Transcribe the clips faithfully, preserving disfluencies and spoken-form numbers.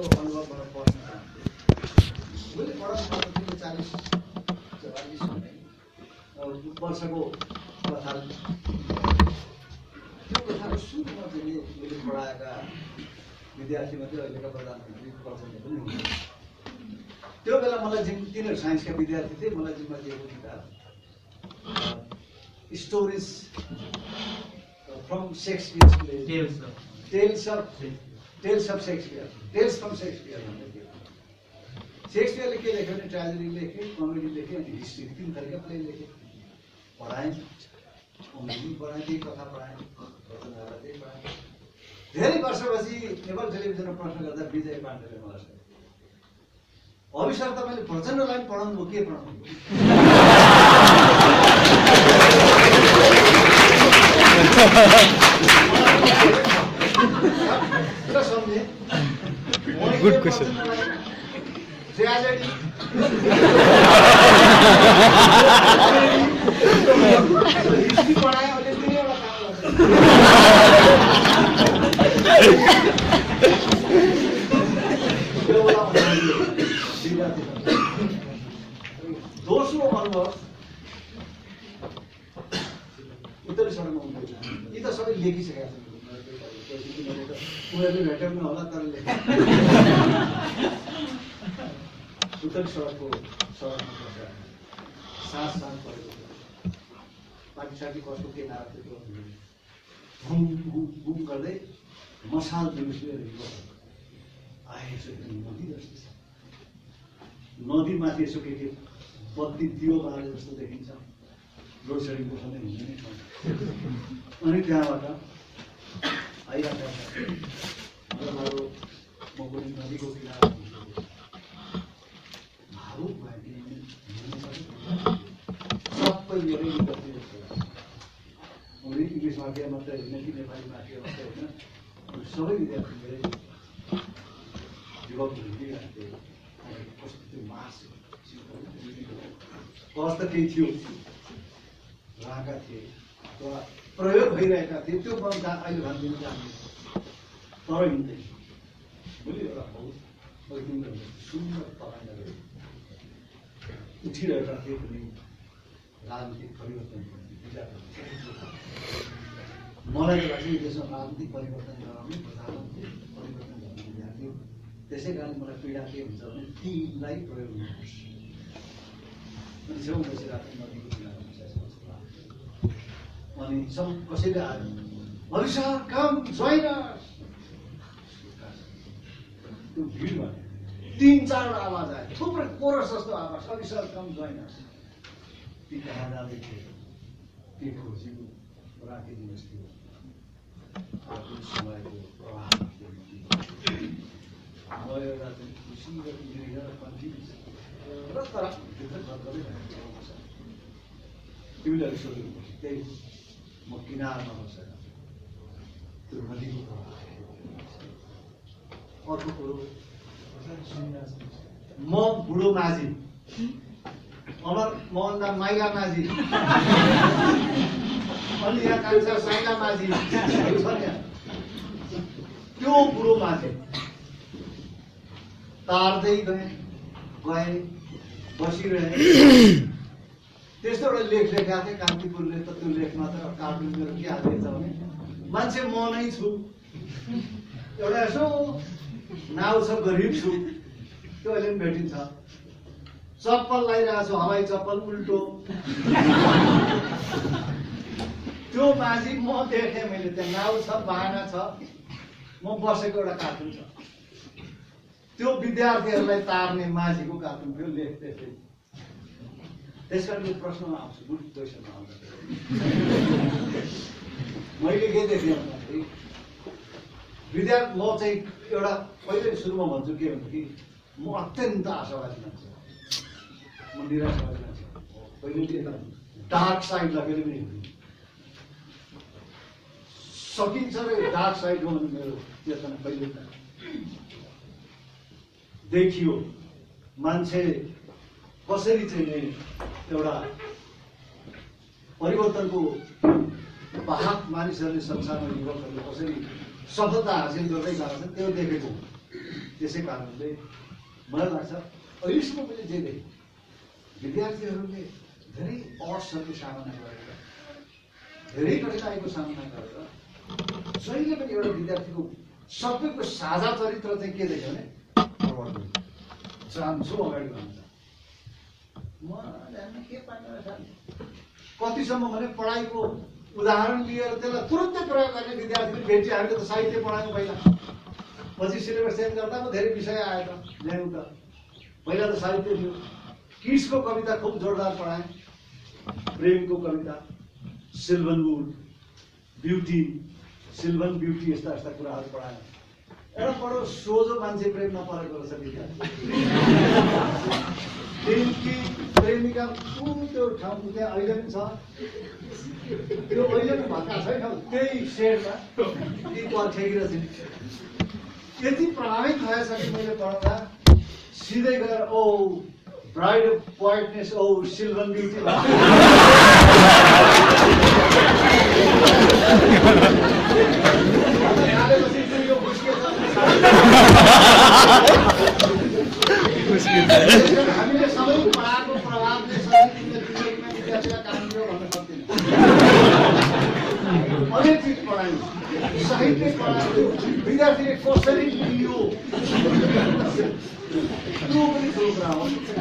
also follow up on a point. Will it follow up on the challenge? Or once ago, what happened? You have a super much in you with the Praga with the Ashimata, you have a lot of त्यो मलाई तिनीहरू साइन्सका विद्यार्थी थिए मलाई जिम्मा दिएको किताब stories from Shakespeare tales tales of tales of Shakespeare tales from Shakespeare भन्ने शेक्सपियरले के लेख्यो भने ट्रेजेडी लेखे कमेडी लेखे अनि हिस्ट्री तीन तरिका पनि लेखे पढाएँ उनी पढाएँ कथा पढाएँ पढाएँ धेरै वर्षपछि नेपाल टेलिभिजनमा प्रश्न गर्दा विजय पाण्डेले मलाई अभिषेक तभी प्रचंड लाइन पढ़ाऊ के पढ़ाऊ गुड क्वेश्चन दोस्रो अनुभव उत्तरी सडकमा हुन्छ यी त सबै लेखिसकेका छन् उनीहरूले भेटेन होला तर उत्तरी सडकको सडकमा सात साल परेको पाकिस्तानी कसको के नारा थियो घुम घुम घुम गर्दै मसाल दिउँसले आएछ नदी जस्तो नदीमाथि यसो के के बत्ती दियो बारे जस्तो देखिन्छ लोड सेडिङ गर्नु हुन्छ नि अनि त्यहाँबाट आइरहेको छ हाम्रो मगोली नदीको किनार भावुक भएकी सबै मेरो निकटतिर उनी इङ्ग्लिसमा के मात्रै होइन कि नेपालीमा के मात्रै होइन सबै विद्यार्थी मेरो युवक हुनुहुन्थ्यो कस त केही थियो रहेका थिए अथवा प्रयोग भइरहेका थिए त्यो बन्दा अहिले भन्दिन जान्ने तर हिँड्दै भोलि एउटा बहुत सुन्दर तपाईँले उठिरहेका थिए पनि राजनीतिक परिवर्तन मलाई लाग्छ देशमा राजनीतिक परिवर्तन गराउने प्रधानमन्त्री परिवर्तन गर्ने विद्यार्थी त्यसै कारण मलाई पीडा के हुन्छ भने तिनलाई प्रयोग गर्नुपर्छ अनि जब बसिरहेको नदीको किनारमा अनि सब कसैले आयो अभिषेक काम जोइन त्यो भिडमा तीन चारवटा आवाज आयो थुप्रै कोरस जस्तो आवाज अभिषेक काम जोइन ती कहाँ जाँदै थियो के खोजेको राखिदिनुहोस् थियो आफ्नो समयको प्रभाव भयो राति खुसी गरिरहेको यार पाँच दिन र तर भित्र गर्दै भएको छ तिमीले सुरु गर्नु त्यही म किनारमा बसेर त्यो नदीको प्रवाह अर्को कुरो म बुढो माझी अमर मोहनदा माइला माझी अनि यहाँ कान्छा साइला माझी त्यो बुढो माझी तार्दै गए गए बसिरहे त्यस्तो एउटा लेख लेखेका थिए कान्तिपुरले त त्यो लेखमा त कार्टुन मेरो के हालेछ भने मान्छे म नै छु एउटा यसो नाउ छ गरिब छु त्यो अहिले पनि भेटिन्छ चप्पल लगाइरहेको छु हवाई चप्पल उल्टो त्यो माझी म देखेँ मैले त्यहाँ नाउ छ बाहना छ म बसेको एउटा कार्टुन छ त्यो विद्यार्थीहरूलाई तार्ने माझीको कार्टुन थियो लेख त्यसै त्यस कारण यो प्रश्नमा आउँछु गुड क्वेसनमा आउँछ मैले के देखेँ भन्दाखेरि विद्यार्थी म चाहिँ एउटा पहिले सुरुमा भन्छु के भन्नु कि म अत्यन्त आशावादी मान्छे म निराशावादी मान्छे पहिले यता डार्क साइडलाई कहिले पनि हिँड्नु सकिन्छ र डार्क साइड हो भने मेरो चेतना पहिले देखियो मान्छे कसरी चाहिँ एउटा परिवर्तनको बाहक मानिसहरूले संसारमा युवकहरूले कसरी सफलता हासिल गर्दै गएका छन् त्यो देखेको त्यसै कारणले मलाई लाग्छ अहिलेसम्म मैले जे देखेँ विद्यार्थीहरूले धेरै अड्सहरूको सामना गरेर धेरै कठिनाइको सामना गरेर जहिले पनि एउटा विद्यार्थीको सबैको साझा चरित्र चाहिँ के देख्यो भने प्रवर्धन चाहन्छु अगाडि बढ्न म जान्न के पार्न कतिसम्म भने पढाइको उदाहरण लिएर त्यसलाई तुरुन्तै प्रयोग गर्ने विद्यार्थीले भेट्यो। हामीले त साहित्य पढाएको पहिला पछि सिलेबस चेन्ज गर्दा म धेरै विषय आएँ त ल्याउँ त पहिला त साहित्य थियो। किट्सको कविता खूब जोरदार पढाएँ, प्रेमको कविता, सिल्भनवुड, ब्युटी, सिल्भन ब्युटी यस्ता यस्ता कुराहरू पढाएँ। एउटा बडो सोझो मान्छे प्रेम नपरेको रहेछ विद्यार्थी प्रेमकी प्रेमिका ऊ त्यो ठाउँ त्यहाँ अहिले पनि छ त्यो अहिले पनि भत्का छैन त्यही सेडमा ती पर ठेकिरहेको छ। यति प्रभावित भएछ कि मैले पढ्दा सिधै गएर O bride of quietness O sylvan beauty हामीले सबै पढाको प्रभावले विद्यार्थीका कारण हो भन्न सक्दैन। अझै चिज पढाइ साहित्य पढाइ विद्यार्थीले कसरी लियो त्यो पनि ठुलो कुरा हो। तर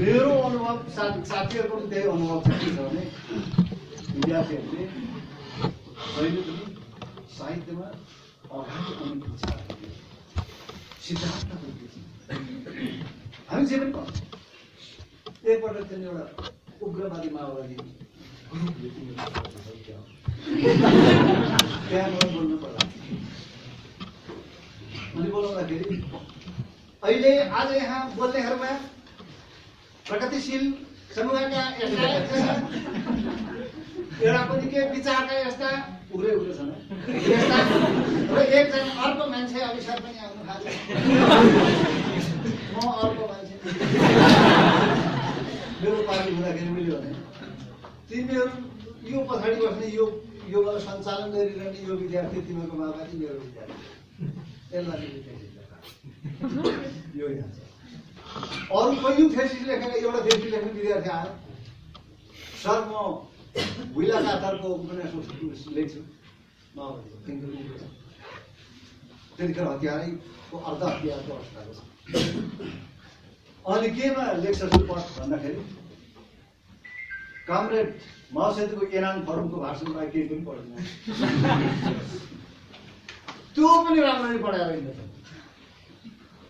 मेरो अनुभव साथीहरूको पनि त्यही अनुभव छ भने विद्यार्थीहरूले जहिले पनि साहित्यमा अगाडि आउने इच्छा सिद्धान्त हामी जे पनि गर्छौँ। एकपल्ट चाहिँ एउटा उग्रवादी माओवादी ग्रुपले त्यहाँ गएर बोल्नु पर्ला अनि बोलाउँदाखेरि अहिले आज यहाँ बोल्नेहरूमा प्रगतिशील समुदायका यस्ता एउटा पनि के विचारका यस्ता उग्रै उग्र छन् यस्ता र एकजना अर्को मान्छे अभिषेक पनि आउनु थाल्यो म अर्को मान्छे मेरो पार्टी हुँदाखेरि मैले भने तिमीहरू यो पछाडि बस्ने यो यो सञ्चालन गरिरहने यो विद्यार्थी तिमीहरूको माओवादी मेरो विद्यार्थी यसलाई यो यहाँ छ। अरू कयौँ थेसिस लेखेर एउटा थेसिस लेख्ने विद्यार्थी आयो सर म हुइला कातरको उपन्यास लेख्छु माओवादी त्यतिखेर हतियारैको अर्ध हतियारको अवस्थाको छ। अनि केमा लेक्चर पढ्छ भन्दाखेरि कामरेड महासेतुको एनाङ फरमको भाषणबाट केही पनि पढ्दैन त्यो पनि राम्ररी पढाएर हिँड्छ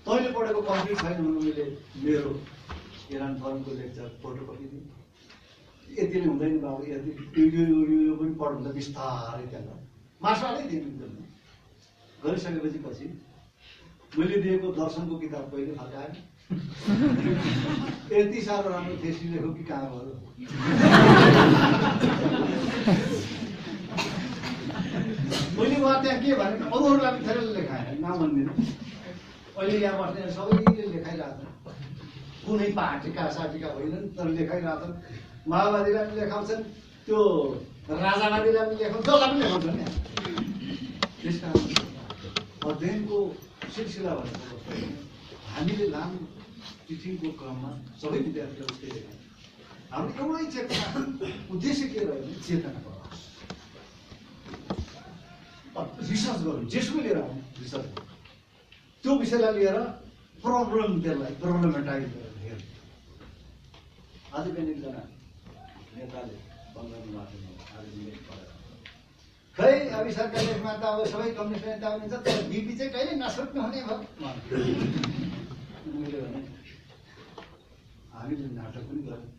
तैँले पढेको कम्प्लिट छैन भने मैले मेरो एनाङ फरमको लेक्चर फोटोकपी दिएँ यति नै हुँदैन बाबु यति यो पनि पढ्नु त बिस्तारै त्यहाँ मार्सालै दिनु गरिसकेपछि पछि मैले दिएको दर्शनको किताब पहिले फर्काएँ यति साह्रो राम्रो थेसिस लेख्यो कि कहाँ भयो मैले उहाँ त्यहाँ के भने अरूहरूलाई पनि धेरै लेखाएँ नाम भन्दिनँ अहिले यहाँ बस्ने सबैले लेखाइरहेछन् कुनै पार्टीका साटीका होइनन् तर लेखाइरहेछन् माओवादीलाई पनि लेखाउँछन् त्यो राजावादीलाई पनि लेखाउँछन् जसलाई पनि लेखाउँछन् यहाँ त्यस कारण अध्ययनको सिलसिला भनेको हामीले लामो टिचिङको क्रममा सबै विद्यार्थीहरू के लेख्यौँ हाम्रो एउटै चेतना उद्देश्य के रह्यो भने चेतना रिसर्च गरौँ जेसुकै लिएर आउँ रिसर्च त्यो विषयलाई लिएर प्रब्लम त्यसलाई प्रब्लमेटाइज गरेर हेर्नु। आज बिहान एकजना नेताले बङ्गाली मार्फत आज लेख पढेर खै अभी सरकार लेखमा त अब सबै कम्युनिस्ट नेता हुनुहुन्छ तर बिपी चाहिँ कहिले नसोच्नु हुने भयो। मैले भने हामीले नाटक पनि गऱ्यौँ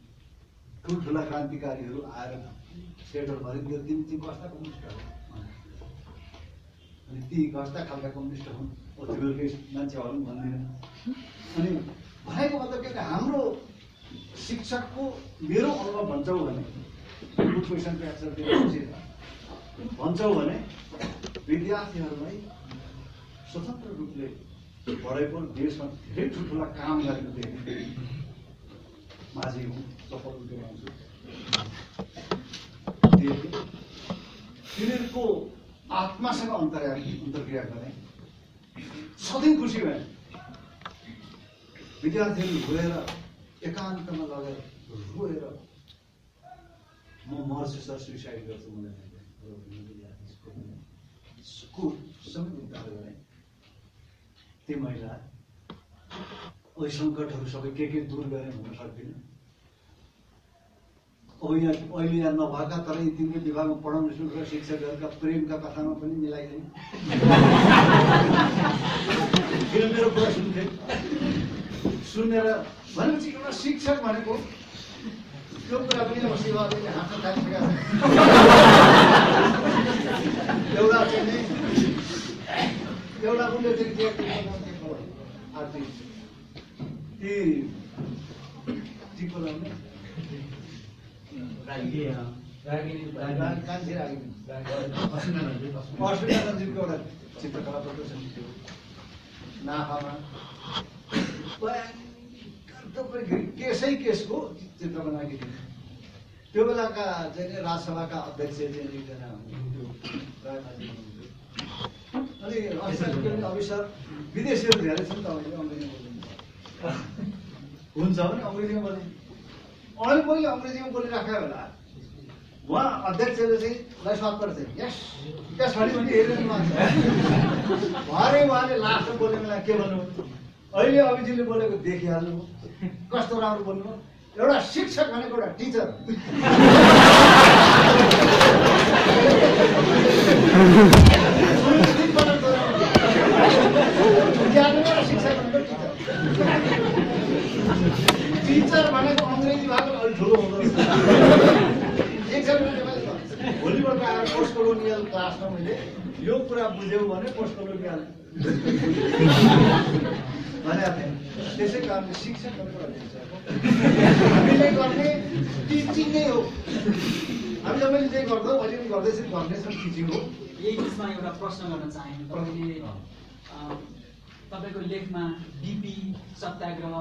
ठुल्ठुला क्रान्तिकारीहरू आएर सेटल भयो त्यो तिमी चाहिँ कस्ता कम्युनिस्ट अनि ती कस्ता खालका कम्युनिस्ट हुन् तिमीहरूकै मान्छे हौ भन्दैन अनि भनेको मतलब के हाम्रो शिक्षकको मेरो अनुभव भन्छौ भने गुड क्वेसन एन्सर भन्छौँ भने विद्यार्थीहरूलाई स्वतन्त्र रूपले पढेको देशमा धेरै ठुल्ठुला काम गरेको देख्ने माझी हुँ सफल उद्योग तिनीहरूको आत्मासँग अन्तर्या अन्तर्क्रिया गर्ने सधैँ खुसी भए विद्यार्थीले रोएर एकान्तमा लगेर रोएर म मर्छु सर सुसाइड गर्छु भनेर त्यो महिला ओइ संकटहरु सबै के के दूर गरे हुन सक्दैन। अब यहाँ अहिले यहाँ नभएका तर यी तिम्रो विभागमा पढाउने शुल्क र शिक्षकहरुका प्रेमका कथामा पनि मिलाइदैन। किन मेरो कुरा सुन्थे सुनेर भनेपछि एउटा शिक्षक भनेको त्यो कुरा पनि अब सेवाले हाँस्न थालिसकेको छ। एउटा चाहिँ एउटा उनले चाहिँ के खबर आज ती ती कुरा हो रागी रागी रागी रागी अस्मिनानन्दजीको एउटा चित्रकला प्रदर्शन थियो नाफामा तपाईँ केसै केसको चित्र बनाएको थियो। त्यो बेलाका चाहिँ राज्यसभाका अध्यक्ष चाहिँ एकजना हुनुहुन्थ्यो अनि अफिसर विदेशीहरू धेरै छन् त अहिले अङ्ग्रेजीमा बोल्नुहुन्छ हुन्छ भने अङ्ग्रेजीमा बोल्ने अहिले पहिले अङ्ग्रेजीमा बोलिराखेको होला उहाँ अध्यक्षले चाहिँ लाई स्वाद पर्छ यस त्यहाँ छडी भने हेरिरहनु भएको छ भरे उहाँले लास्टमा बोल्ने बेला के भन्नु अहिले अभिजीले बोलेको देखिहाल्नु कस्तो राम्रो बोल्नु एउटा शिक्षक भनेको एउटा टिचर टीचर भनेको अंग्रेजी भाग अलि ठुलो हुँदो रहेछ। एकजना भोलिबाट आएर पोस्ट कोलोनियल क्लासमा मैले यो कुरा बुझ्यौ भने पोस्ट कोलोनियल भने त्यसै कारणले शिक्षा हामीले गर्ने टिचिङ नै हो। हामी जबले जे गर्छौं अहिले पनि गर्दैछौं भन्नेछौं टिचिङ हो। यही बिचमा एउटा प्रश्न गर्न चाहे तपाईँले तपाईको लेखमा डीपी सत्याग्रह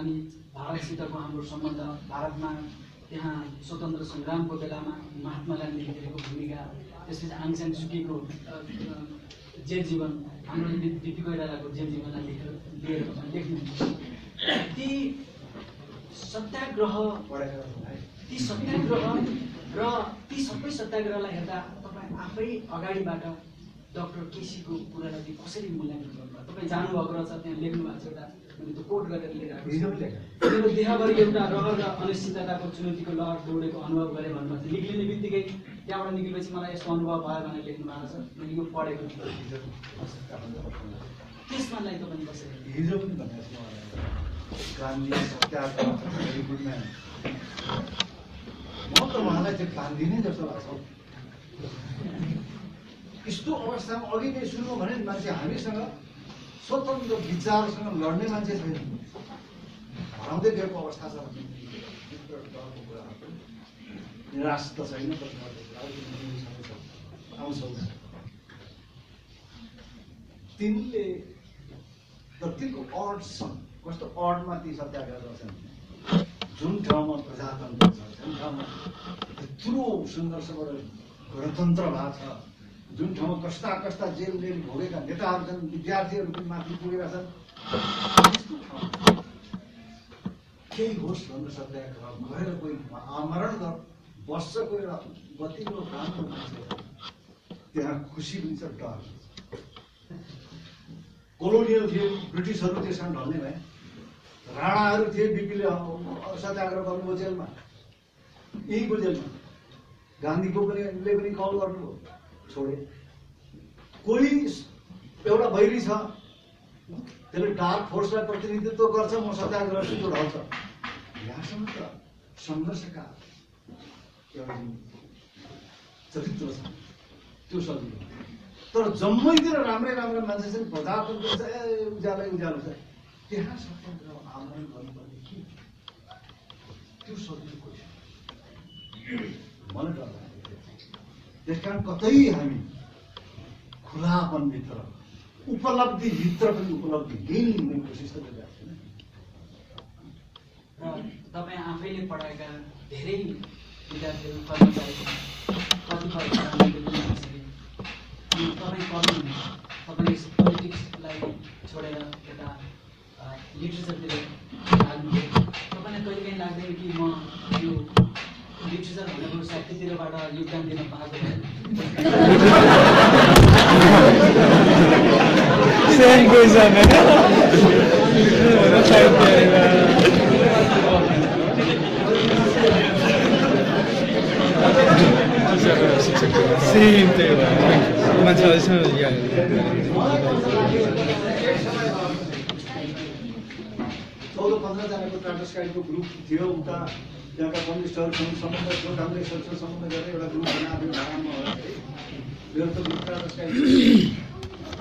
अनि भारतसितको हाम्रो सम्बन्ध भारतमा त्यहाँ स्वतन्त्र संग्रामको बेलामा महात्मा गान्धीले गरेको भूमिका त्यसपछि आङसान सुकीको जेल जीवन हाम्रो दिदी कोइरालाको जेल जीवनलाई लिएर लेख्नुहुन्छ। ती सत्याग्रह ती सत्याग्रह र ती सबै सत्याग्रहलाई हेर्दा तपाईँ आफै अगाडिबाट डाक्टर केसीको कुरालाई कसरी मूल्याङ्कन गर्नु तपाईँ जानुभएको रहेछ त्यहाँ लेख्नु भएको छ एउटा मैले त कोट गरेर लिएर आएको छु मेरो देहभरि एउटा रहर र अनिश्चितताको चुनौतीको लहर दौडेको अनुभव गरेँ भन्नुभएको थियो। निक्लिने बित्तिकै त्यहाँबाट निक्लिएपछि मलाई यस्तो अनुभव भयो भनेर लेख्नु भएको छ मैले यो पढेको थिएँ त्यसमा नै तपाईँ कसरी हिजो पनि भन्नुभएको गान्धी सत्याग्रह म त उहाँलाई चाहिँ गान्धी नै जस्तो लाग्छ। यस्तो अवस्थामा अघि नै सुन्नु भने मान्छे हामीसँग स्वतन्त्र विचारसँग लड्ने मान्छे छैन हराउँदै गएको अवस्था छ। डरको कुरा निराश त छैन आउँछ तिनले तिनको अड छ कस्तो अडमा ती सत्याग्रह गर्छन् जुन ठाउँमा प्रजातन्त्र छ जुन ठाउँमा यत्रो सङ्घर्षबाट गणतन्त्र भएको छ जुन ठाउँमा कस्ता कस्ता जेल जेल भोगेका नेताहरू छन् विद्यार्थीहरू पनि माथि पुगेका छन् त्यस्तो ठाउँमा केही होस् भन्नु सत्याग्रह गरेर कोही आमरण गर् बस्छको एउटा गतिलो राम्रो मान्छे त्यहाँ खुसी पनि छ डर कोलोनियल थिए ब्रिटिसहरू त्यसमा ढल्ने भए राणाहरू थिए बिपीले सत्याग्रह गर्नुभयो जेलमा यहीँको जेलमा गान्धीको पनि ले पनि कल गर्नुभयो छोडे कोही एउटा बैरी छ त्यसले डार्क फोर्सलाई प्रतिनिधित्व गर्छ म सत्याग्रह सुरु ढल्छ यहाँसम्म त सङ्घर्षका एउटा चरित्र छ त्यो सजिलो तर जम्मैतिर राम्रै राम्रा मान्छे छन् प्रजातन्त्र छ उज्यालै उज्यालो छ त्यहाँ स्वतन्त्र आमरण गर्नुपर्ने के त्यो सजिलो क्वेसन मलाई डर लाग्छ। त्यस कारण कतै हामी खुलापनभित्र उपलब्धिभित्र पनि उपलब्धि गेन हुने कोसिस त गरिरहेको छैन। र तपाईँ आफैले पढाएका धेरै विद्यार्थीहरू कतिपय कतिपय तपाईँ पढ्नुहुन्छ politics, politics like छोडेर यता literature ले लाग्नु भयो तपाईलाई कहिले पनि लाग्दैन कि म यो literature भनेको साहित्यतिरबाट योगदान दिन पाएको सेम गोइज अन सेम तेवा मान्छेहरु सँग चौध पन्ध्र जनाको प्राक्टिस गाइडको ग्रुप थियो उता त्यहाँका कम्युनिस्टहरुसँग सम्बन्ध थियो काङ्ग्रेससँग सम्बन्ध गरेर एउटा ग्रुप बनायो ढाकामा है मेरो त प्राक्टिस गाइड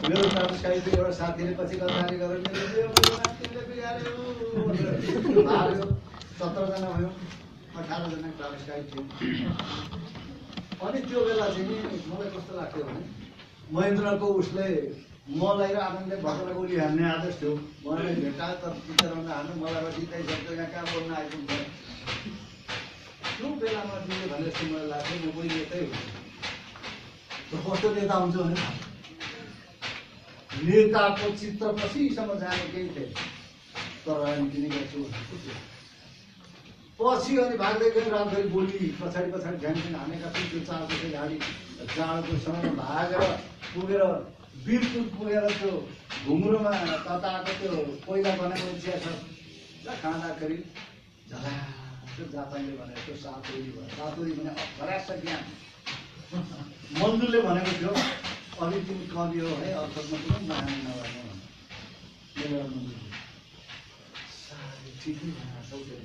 मेरो प्राक्टिस गाइडले एउटा साथीले पछि गर्दै गरेर मेरो मान्छेले बिगार्यो भनेर सत्र जना भयो अठार जना प्राक्टिस गाइड थियो अनि त्यो बेला चाहिँ नि मलाई कस्तो लाग्थ्यो भने महेन्द्रको उसले मलाई र आनन्दले भटौरा गोली हान्ने आदेश थियो मलाई भेटायो तर विचारमा हान्नु मलाई जित्दै सक्छ यहाँ कहाँ बोल्न आइपुग्छ त्यो बेलामा दिने भने जस्तो मलाई लाग्थ्यो म कोही नेतै हो कस्तो नेता हुन्छ भने नेताको चित्र पछिसम्म जाने केही थिएन तर हामी किन गर्छौँ पछि अनि भाग्दै गयौँ रातभरि बोली पछाडि पछाडि झ्याङझ्याङ हानेका थियौँ त्यो चार बजे गाडी जाडोको समय भागेर पुगेर बिरपुर पुगेर त्यो घुङ्रोमा तताएको त्यो कोइला बनाएको चिया छ र खाँदाखेरि झला त्यो जापानले भनेको त्यो सातोरी भयो सातोरी भने अभ्यास ज्ञान मन्दुरले भनेको थियो अनि तिमी कवि हो है अर्थमा कुनै महान नभएको मेरो मन्दुर साह्रै ठिकै भनेको थियो म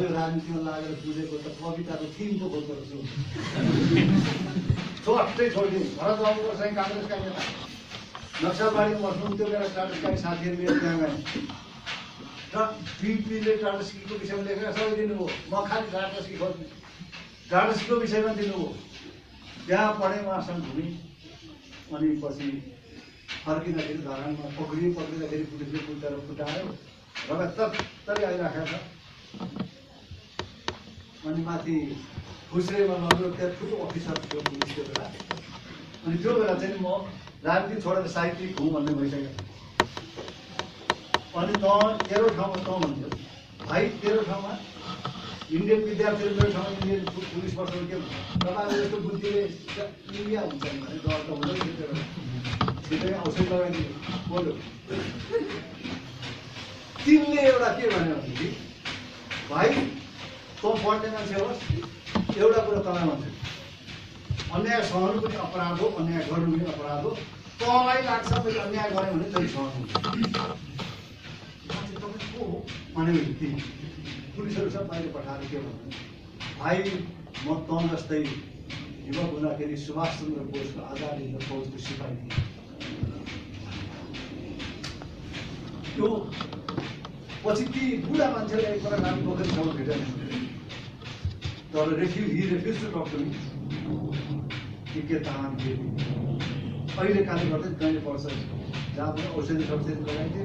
यो राजनीतिमा लागेर बुझेको त कविताको थिम पो खोज्दो रहेछु छोट्टै छोडिदिनु भरत बाबुको चाहिँ काङ्ग्रेसका नेता नक्सलबारी बस्नुहुन्थ्यो मेरो टाटस्की साथीहरूले त्यहाँ गए र बिपीले टाटस्कीको विषयमा लेखेर सबै दिनुभयो म खालि टाटस्की खोज्ने टाटस्कीको विषयमा दिनुभयो त्यहाँ पढेँ उहाँसँग घुमेँ अनि पछि फर्किँदाखेरि धरानमा पक्रिए पक्रिँदाखेरि पुलिसले कुल्टेर फुटायो र तत्तरी आइराखेको छ अनि माथि खुसरेमा लगेर त्यहाँ ठुलो अफिसर थियो पुलिसको बेला अनि त्यो बेला चाहिँ म राजनीति छोडेर साहित्यिक हुँ भन्ने भइसकेको अनि त तेह्र ठाउँमा त भन्थ्यो भाइ तेह्र ठाउँमा इन्डियन विद्यार्थीहरू मेरो ठाउँमा इन्डियन पुलिस बसेर के तपाईँको यस्तो बुद्धिले इन्डिया हुन्छ भने डर त हुँदैन छिटै औषध लगाइदिनु बोल्यो तिनले एउटा के भन्यो भनेदेखि भाइ त पढ्ने मान्छे होस् एउटा कुरो तँलाई मान्छे अन्याय सहनु पनि अपराध हो अन्याय गर्नु पनि अपराध हो तँलाई लाग्छ मैले अन्याय गऱ्यो भने तैँले सहनु मान्छे तपाईँ को हो भन्ने व्यक्ति पुलिसहरूसँग बाहिर पठाएर के भन्नु भाइ म त जस्तै युवक हुँदाखेरि सुभाषचन्द्र बोसको आजादी र फौजको सिपाही थिएँ त्यो पछि ती बुढा मान्छेले एकपल्ट नामी पोखरीसम्म भेटेन तर रेफ्यु he refuse to talk to me के के तान दिए अहिले काले गर्दै कहिले पर्छ जहाँ पनि औषधी सब्सिडी लगाइदिए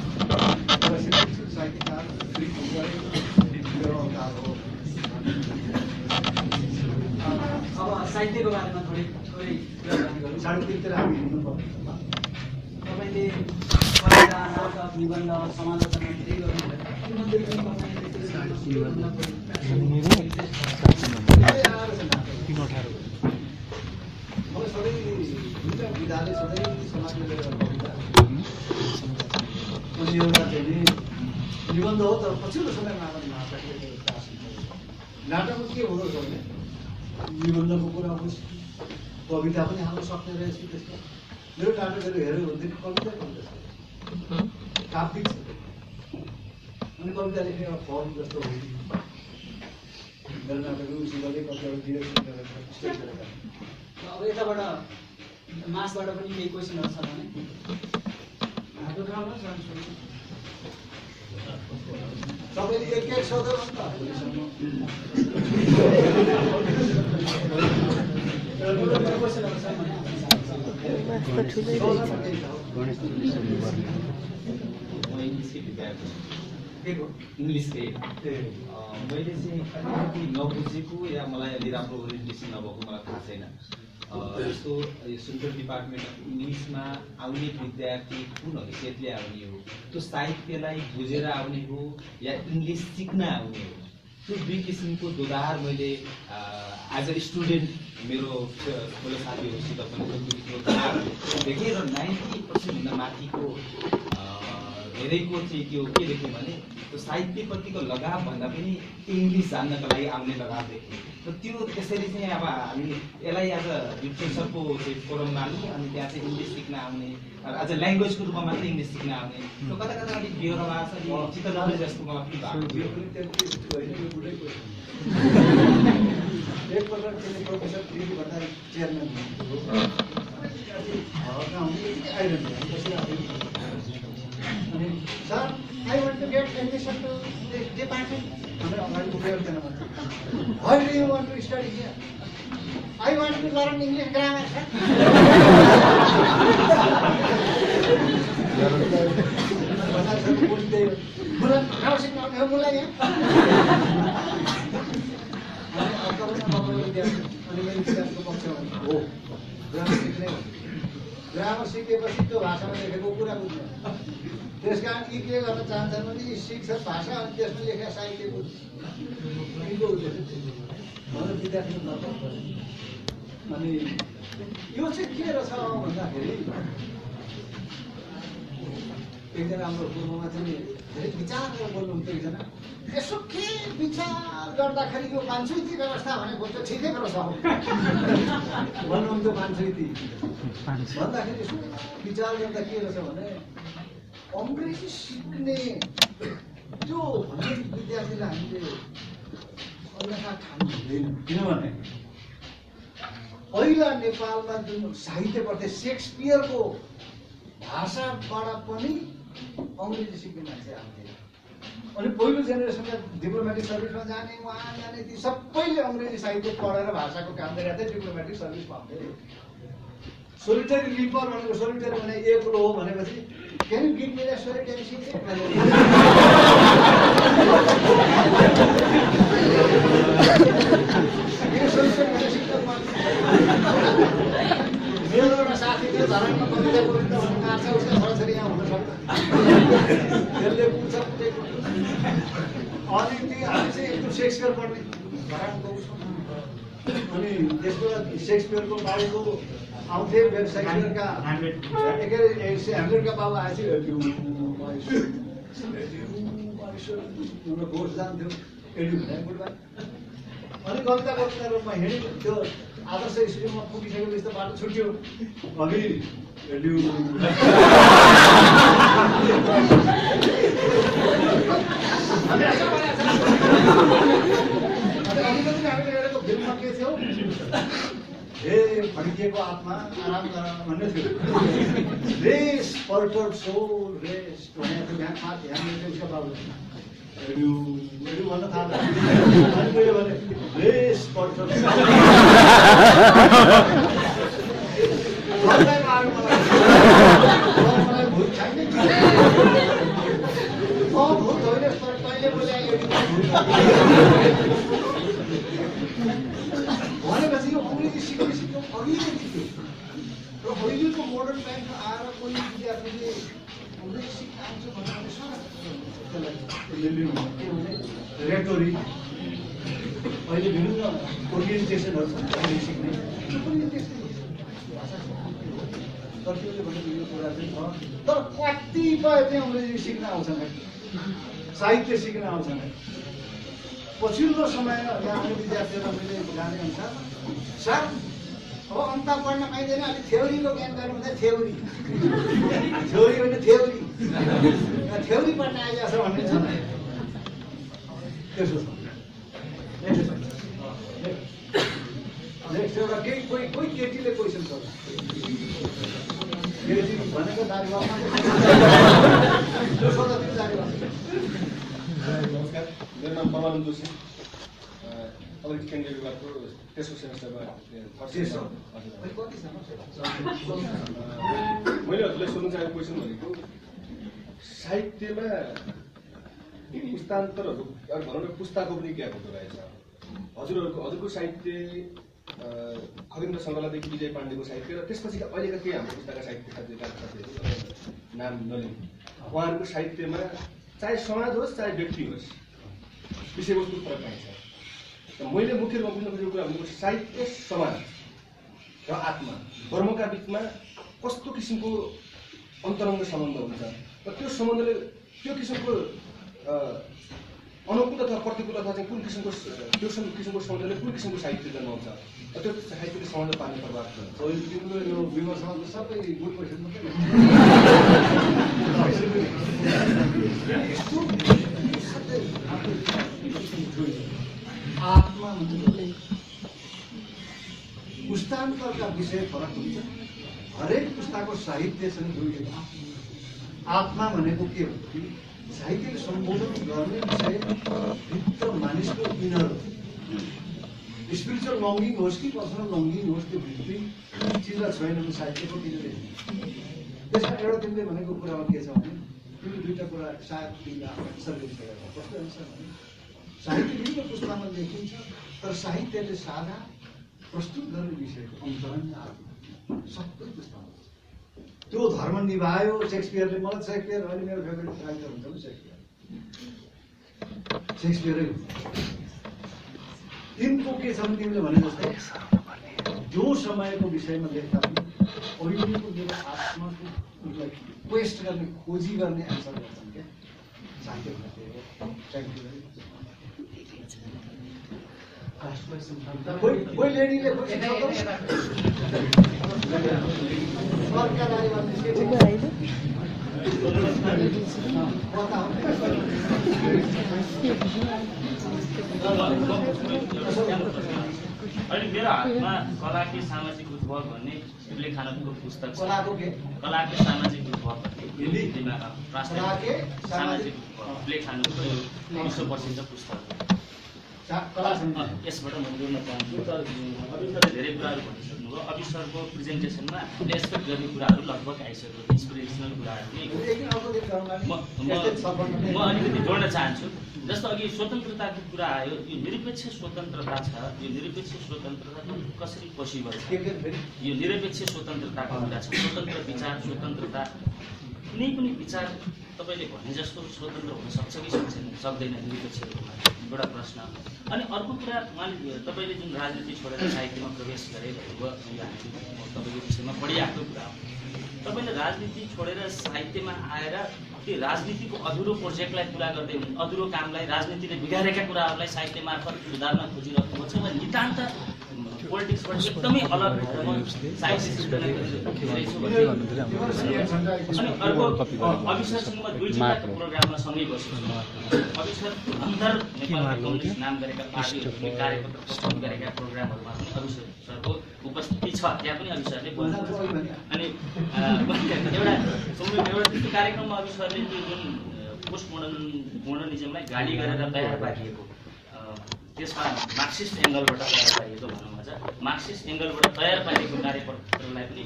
साहित्यकार हो अब साहित्यको बारेमा थोरै थोरै साढे तिनतिर हामी हिँड्नुपर्छ तपाईँले कविता नाटक निबन्ध समालोचना धेरै गर्नुभयो निबन्ध हो तर पछिल्लो समय नाटकमा के हुँदो रहेछ भने निबन्धको कुरा होस् कविता पनि हाल्न सक्ने रहेछ त्यसमा मेरो नाटकहरू हेऱ्यो भनेदेखि कविता कविता छ काव्य छ अनि कविता लेख्ने एउटा फर्म जस्तो हो मेरो नाटकहरू उसले कतिवटा डिरेक्सन गरेर अब यताबाट मासबाट पनि केही क्वेसनहरू छ भने No me diga que eso de verdad. यस्तो सुन्दर डिपार्टमेन्ट अफ इंग्लिशमा आउने विद्यार्थी कुन हैसियतले आउने हो? त्यो साहित्यलाई बुझेर आउने हो या इंग्लिश सिक्न आउने हो? त्यो दुई किसिमको दोधार मैले एज अ स्टुडेन्ट मेरो मेरो साथीहरुसित पनि देखेर नब्बे प्रतिशत भन्दा माथिको धेरैको चाहिँ त्यो के देखेँ भने त्यो साहित्यप्रतिको लगाव भन्दा पनि इंग्लिश जान्नका लागि आउने लगाव देखेँ। तो त्यो त्यसरी चाहिँ अब हामी यसलाई आज लिटरेचरको फोरम मान्ने अनि त्यहाँ चाहिँ इंग्लिश सिक्न आउने आज लैंग्वेज को रूप में मात्र इंग्लिश सिक्न आउने तो कता कता अलि बेहोरा छ चित्तजले जस्तो मलाई पनि लाग्यो। एक पल्ट चाहिँ प्रोफेसर दिदी भन्दा चेयरम्यान हुनुहुन्छ sir I want to get admission to this department Why do you want to study here? I want to learn English grammar, sir. Grammar सिकेपछि त्यो भाषामा लेखेको कुरा बुझ्छ। त्यसकारण के के गर्न चाहन्छन् भने शिक्षा भाषा अनि त्यसमा लेखेका साहित्यको उनको मलाई विद्यार्थी नभएको अनि यो चाहिँ के रहेछ भन्दाखेरि एकजना हाम्रो गुरुमा चाहिँ धेरै विचार गरेर बोल्नुहुन्थ्यो। एकजना यसो के विचार गर्दाखेरि यो मान्छेको व्यवस्था भनेको त ठिकै रहेछ भन्नुहुन्थ्यो। मान्छेको भन्दाखेरि विचार गर्दा के रहेछ भने अंग्रेजी सीखने जो विद्यार्थी हमें अन्यथा ठान क्योंकि पहिला नेपालमा जो साहित्य पढ़ते शेक्सपियर को भाषा बाड़ी अंग्रेजी सीक्ने मान्छे आउँथे। पहिलो जेनेरेसन का डिप्लोमेटिक सर्विस में जाने वहाँ जाने ती सबैले अंग्रेजी साहित्य पढ़कर भाषा को काम गरेका थिए। डिप्लोमेटिक सर्विस में आउँथे सोलिटरी लिपर भनेको सोलिटरी भने एक्लो हो भनेपछि Can you give me that solitary secret? ये सोलिटरी सिक्टर मान मेरो एउटा साथी थियो धरानमा कविता बोल्दा भन्ने आशा उसले छोराछोरी यहाँ हुन सक्छ त्यसले पुछ पुछेको अनि त्यही हामी चाहिँ एकदम शेक्सपियर पढ्ने धरानको उसको अनि त्यसको शेक्सपियरको बारेको आउँथे वेबसाइटका हन्ड्रेडका बाबु आएपछि घोष जान्थ्यो एडी भनेर गुड बाई अनि कविता कविता रूपमा हिँड्यो। त्यो आदर्श स्कुलमा पुगिसकेपछि त बाटो छुट्यो अघि एड्यु अलिकति हामीले हेरेको फिल्ममा के थियो हे फड्किएको आत्मा आराम गर्न भन्ने थियो। रेस पर्टर्ड सोल रेस भनेको ध्यानमा ध्यान दिएको बाबु एड्यु एड्यु भन्न थाल्यो अनि मैले भने रेस पर्टर्ड सोल मलाई मार्यो मलाई भूत छैन म भूत होइन सर तैँले बोलायो भूत भनेपछि यो अंग्रेजी सिक्ने सिक्नु अघिल्लो थियो र अहिलेको मोडर्न टाइममा आएर कोही विद्यार्थीले अंग्रेजी सिक्न आउँछ भन्ने सारा रेटोरी अहिले विभिन्न ओरिएन्टेसनहरू छ अंग्रेजी सिक्ने त्यो पनि त्यस्तै भाषा तर त्यसले भनेको यो कुरा चाहिँ छ तर कतिपय चाहिँ अंग्रेजी सिक्न आउँछन् साहित्य सिक्न आउँछन्। पछिल्लो समय यहाँ विद्यार्थीहरू मैले जाने अनुसार सर अब अन्त पढ्न पाइँदैन अलिक थ्योरीको ज्ञान गर्नु हुँदा थ्योरी थ्योरी होइन थ्योरी थ्योरी पढ्न आइरहेको छ भन्ने छैन। त्यसो छ नेक्स्ट एउटा केही कोही कोही केटीले क्वेसन गर्छ केटी भनेको दाजुभामा मेरा नाम परमानंद जोशी अलिक केन्द्रीय विभागको तेस्रो सेमेस्टरमा मैले हजुरले सोध्न चाहेको क्वेसन भनेको साहित्यमा पुस्तान्तरहरु भनौँ न पुस्ताको पनि ज्ञान हुँदो रहेछ। हजुरहरुको हजुरको साहित्य खगेन्द्र सङ्गालादेखि विजय पाण्डेको साहित्य र त्यसपछि अहिलेका केही हाम्रो पुस्ताका साहित्यकारहरू नाम नलिउँ, उहाँहरूको साहित्यमा चाहे समाज होस् चाहे व्यक्ति होस् विषयवस्तु फरक पाइन्छ। मैले मुख्य रूपमा बुझ्न खोजेको कुरा भनेको साहित्य समाज र आत्मा ब्रह्मका बिचमा कस्तो किसिमको अन्तरङ्ग सम्बन्ध हुन्छ र त्यो सम्बन्धले त्यो किसिमको अनुकूल तथा प्रतिकूल तथा चाहिँ कुन किसिमको त्यो किसिमको सम्बन्धले कुन किसिमको साहित्य जन्माउँछ र त्यो साहित्यले समाजमा पार्ने प्रभाव सबै आत्मा पुस्तान्तरका विषय फरक हुन्छ। हरेक पुस्ताको साहित्यसँग जोडिएको आत्मा भनेको के हो कि साहित्यले सम्बोधन गर्ने विषय भित्र मानिसको इनर स्पिरिचुअल लङ्गिङ होस् कि पर्सनल लङ्गिङ होस् त्यो भित्री चिजलाई छैन भने साहित्यको किनले त्यसमा एउटा तिमीले भनेको कुरामा के छ भने तिमी दुईवटा कुरा सायद तिमीले कस्तो हुन्छ भने साहित्य विभिन्न पुस्तामा लेखिन्छ तर साहित्यले साधा प्रस्तुत गर्ने विषयको अन्तरङ्ग आत्मा सबै पुस्तामा त्यो धर्म निभायो। सेक्सपियरले मलाई सेक्सपियर अनि मेरो फेभरेट राइटर हुन्छ नि सेक्सपियर, सेक्सपियरै तिनको के छ तिमीले भने जस्तै जो समयको विषयमा लेख्दा पनि अहिलेको मेरो आत्माको क्वेस्ट गर्ने खोजी गर्ने एन्सर गर्छन् क्या साहित्य। कोई लेडीले कोही सरकारी अनि मेरो हातमा कला के सामाजिक उद्भव भन्ने लेखानुको पुस्तक कलाको के कला के सामाजिक उद्भव सामाजिक उद्भव लेखानुको विश्व प्रसिद्ध पुस्तक यसबाट म जोड्न चाहन्छु। तर अभिसरले धेरै कुराहरू भनिसक्नुभयो, अभिसरको प्रेजेन्टेसनमा हामीले एक्सपेक्ट गर्ने कुराहरू लगभग आइसक्यो, इन्सपिरेसनल कुराहरू म अलिकति जोड्न चाहन्छु। जस्तो अघि स्वतन्त्रताको कुरा आयो, यो निरपेक्ष स्वतन्त्रता छ, यो निरपेक्ष स्वतन्त्रता कसरी पोसिबल छ, यो निरपेक्ष स्वतन्त्रताको कुरा छ। स्वतन्त्र विचार स्वतन्त्रता कुनै पनि विचार तपाईले भने जस्तो स्वतन्त्र हुन सक्छ कि सक्दैन निरपेक्ष रूपमा, एउटा प्रश्न। अनि अर्को कुरा उहाँले तपाईँले जुन राजनीति छोडेर साहित्यमा प्रवेश गरे भन्नुभयो, तपाईँको विषयमा पढिआएको कुरा हो। तपाईँले राजनीति छोडेर साहित्यमा आएर त्यो राजनीतिको अधुरो प्रोजेक्टलाई पुरा गर्दै हुनुहुन्छ, अधुरो कामलाई राजनीतिले बिगारेका कुराहरूलाई साहित्य मार्फत सुधार्न खोजिरहेको छ र नितान्त पोलिटिक्सबाट एकदमै अलग भएर म साहित्य अनि अर्को अभिषेकसँग म दुई जिल्लाको प्रोग्राममा सँगै बसेको अभिषेक अन्तर नेपाल कम्युनिस्ट नाम गरेका पार्टीहरूले कार्यपत्र प्रस्तुत गरेका प्रोग्रामहरूमा पनि अभिषेक सरको उपस्थिति छ, त्यहाँ पनि अभिषेकले बोल्नुहुन्छ। अनि एउटा एउटा त्यस्तो कार्यक्रममा अभिषेकले जुन पोस्ट मोडर्न मोडर्निजमलाई गाली गरेर तयार पारिएको त्यसमा मार्क्सिस्ट एङ्गलबाट तयार पारिएको भनौँ आज मार्क्सिस्ट एङ्गलबाट तयार पारिएको कार्यपत्रलाई पनि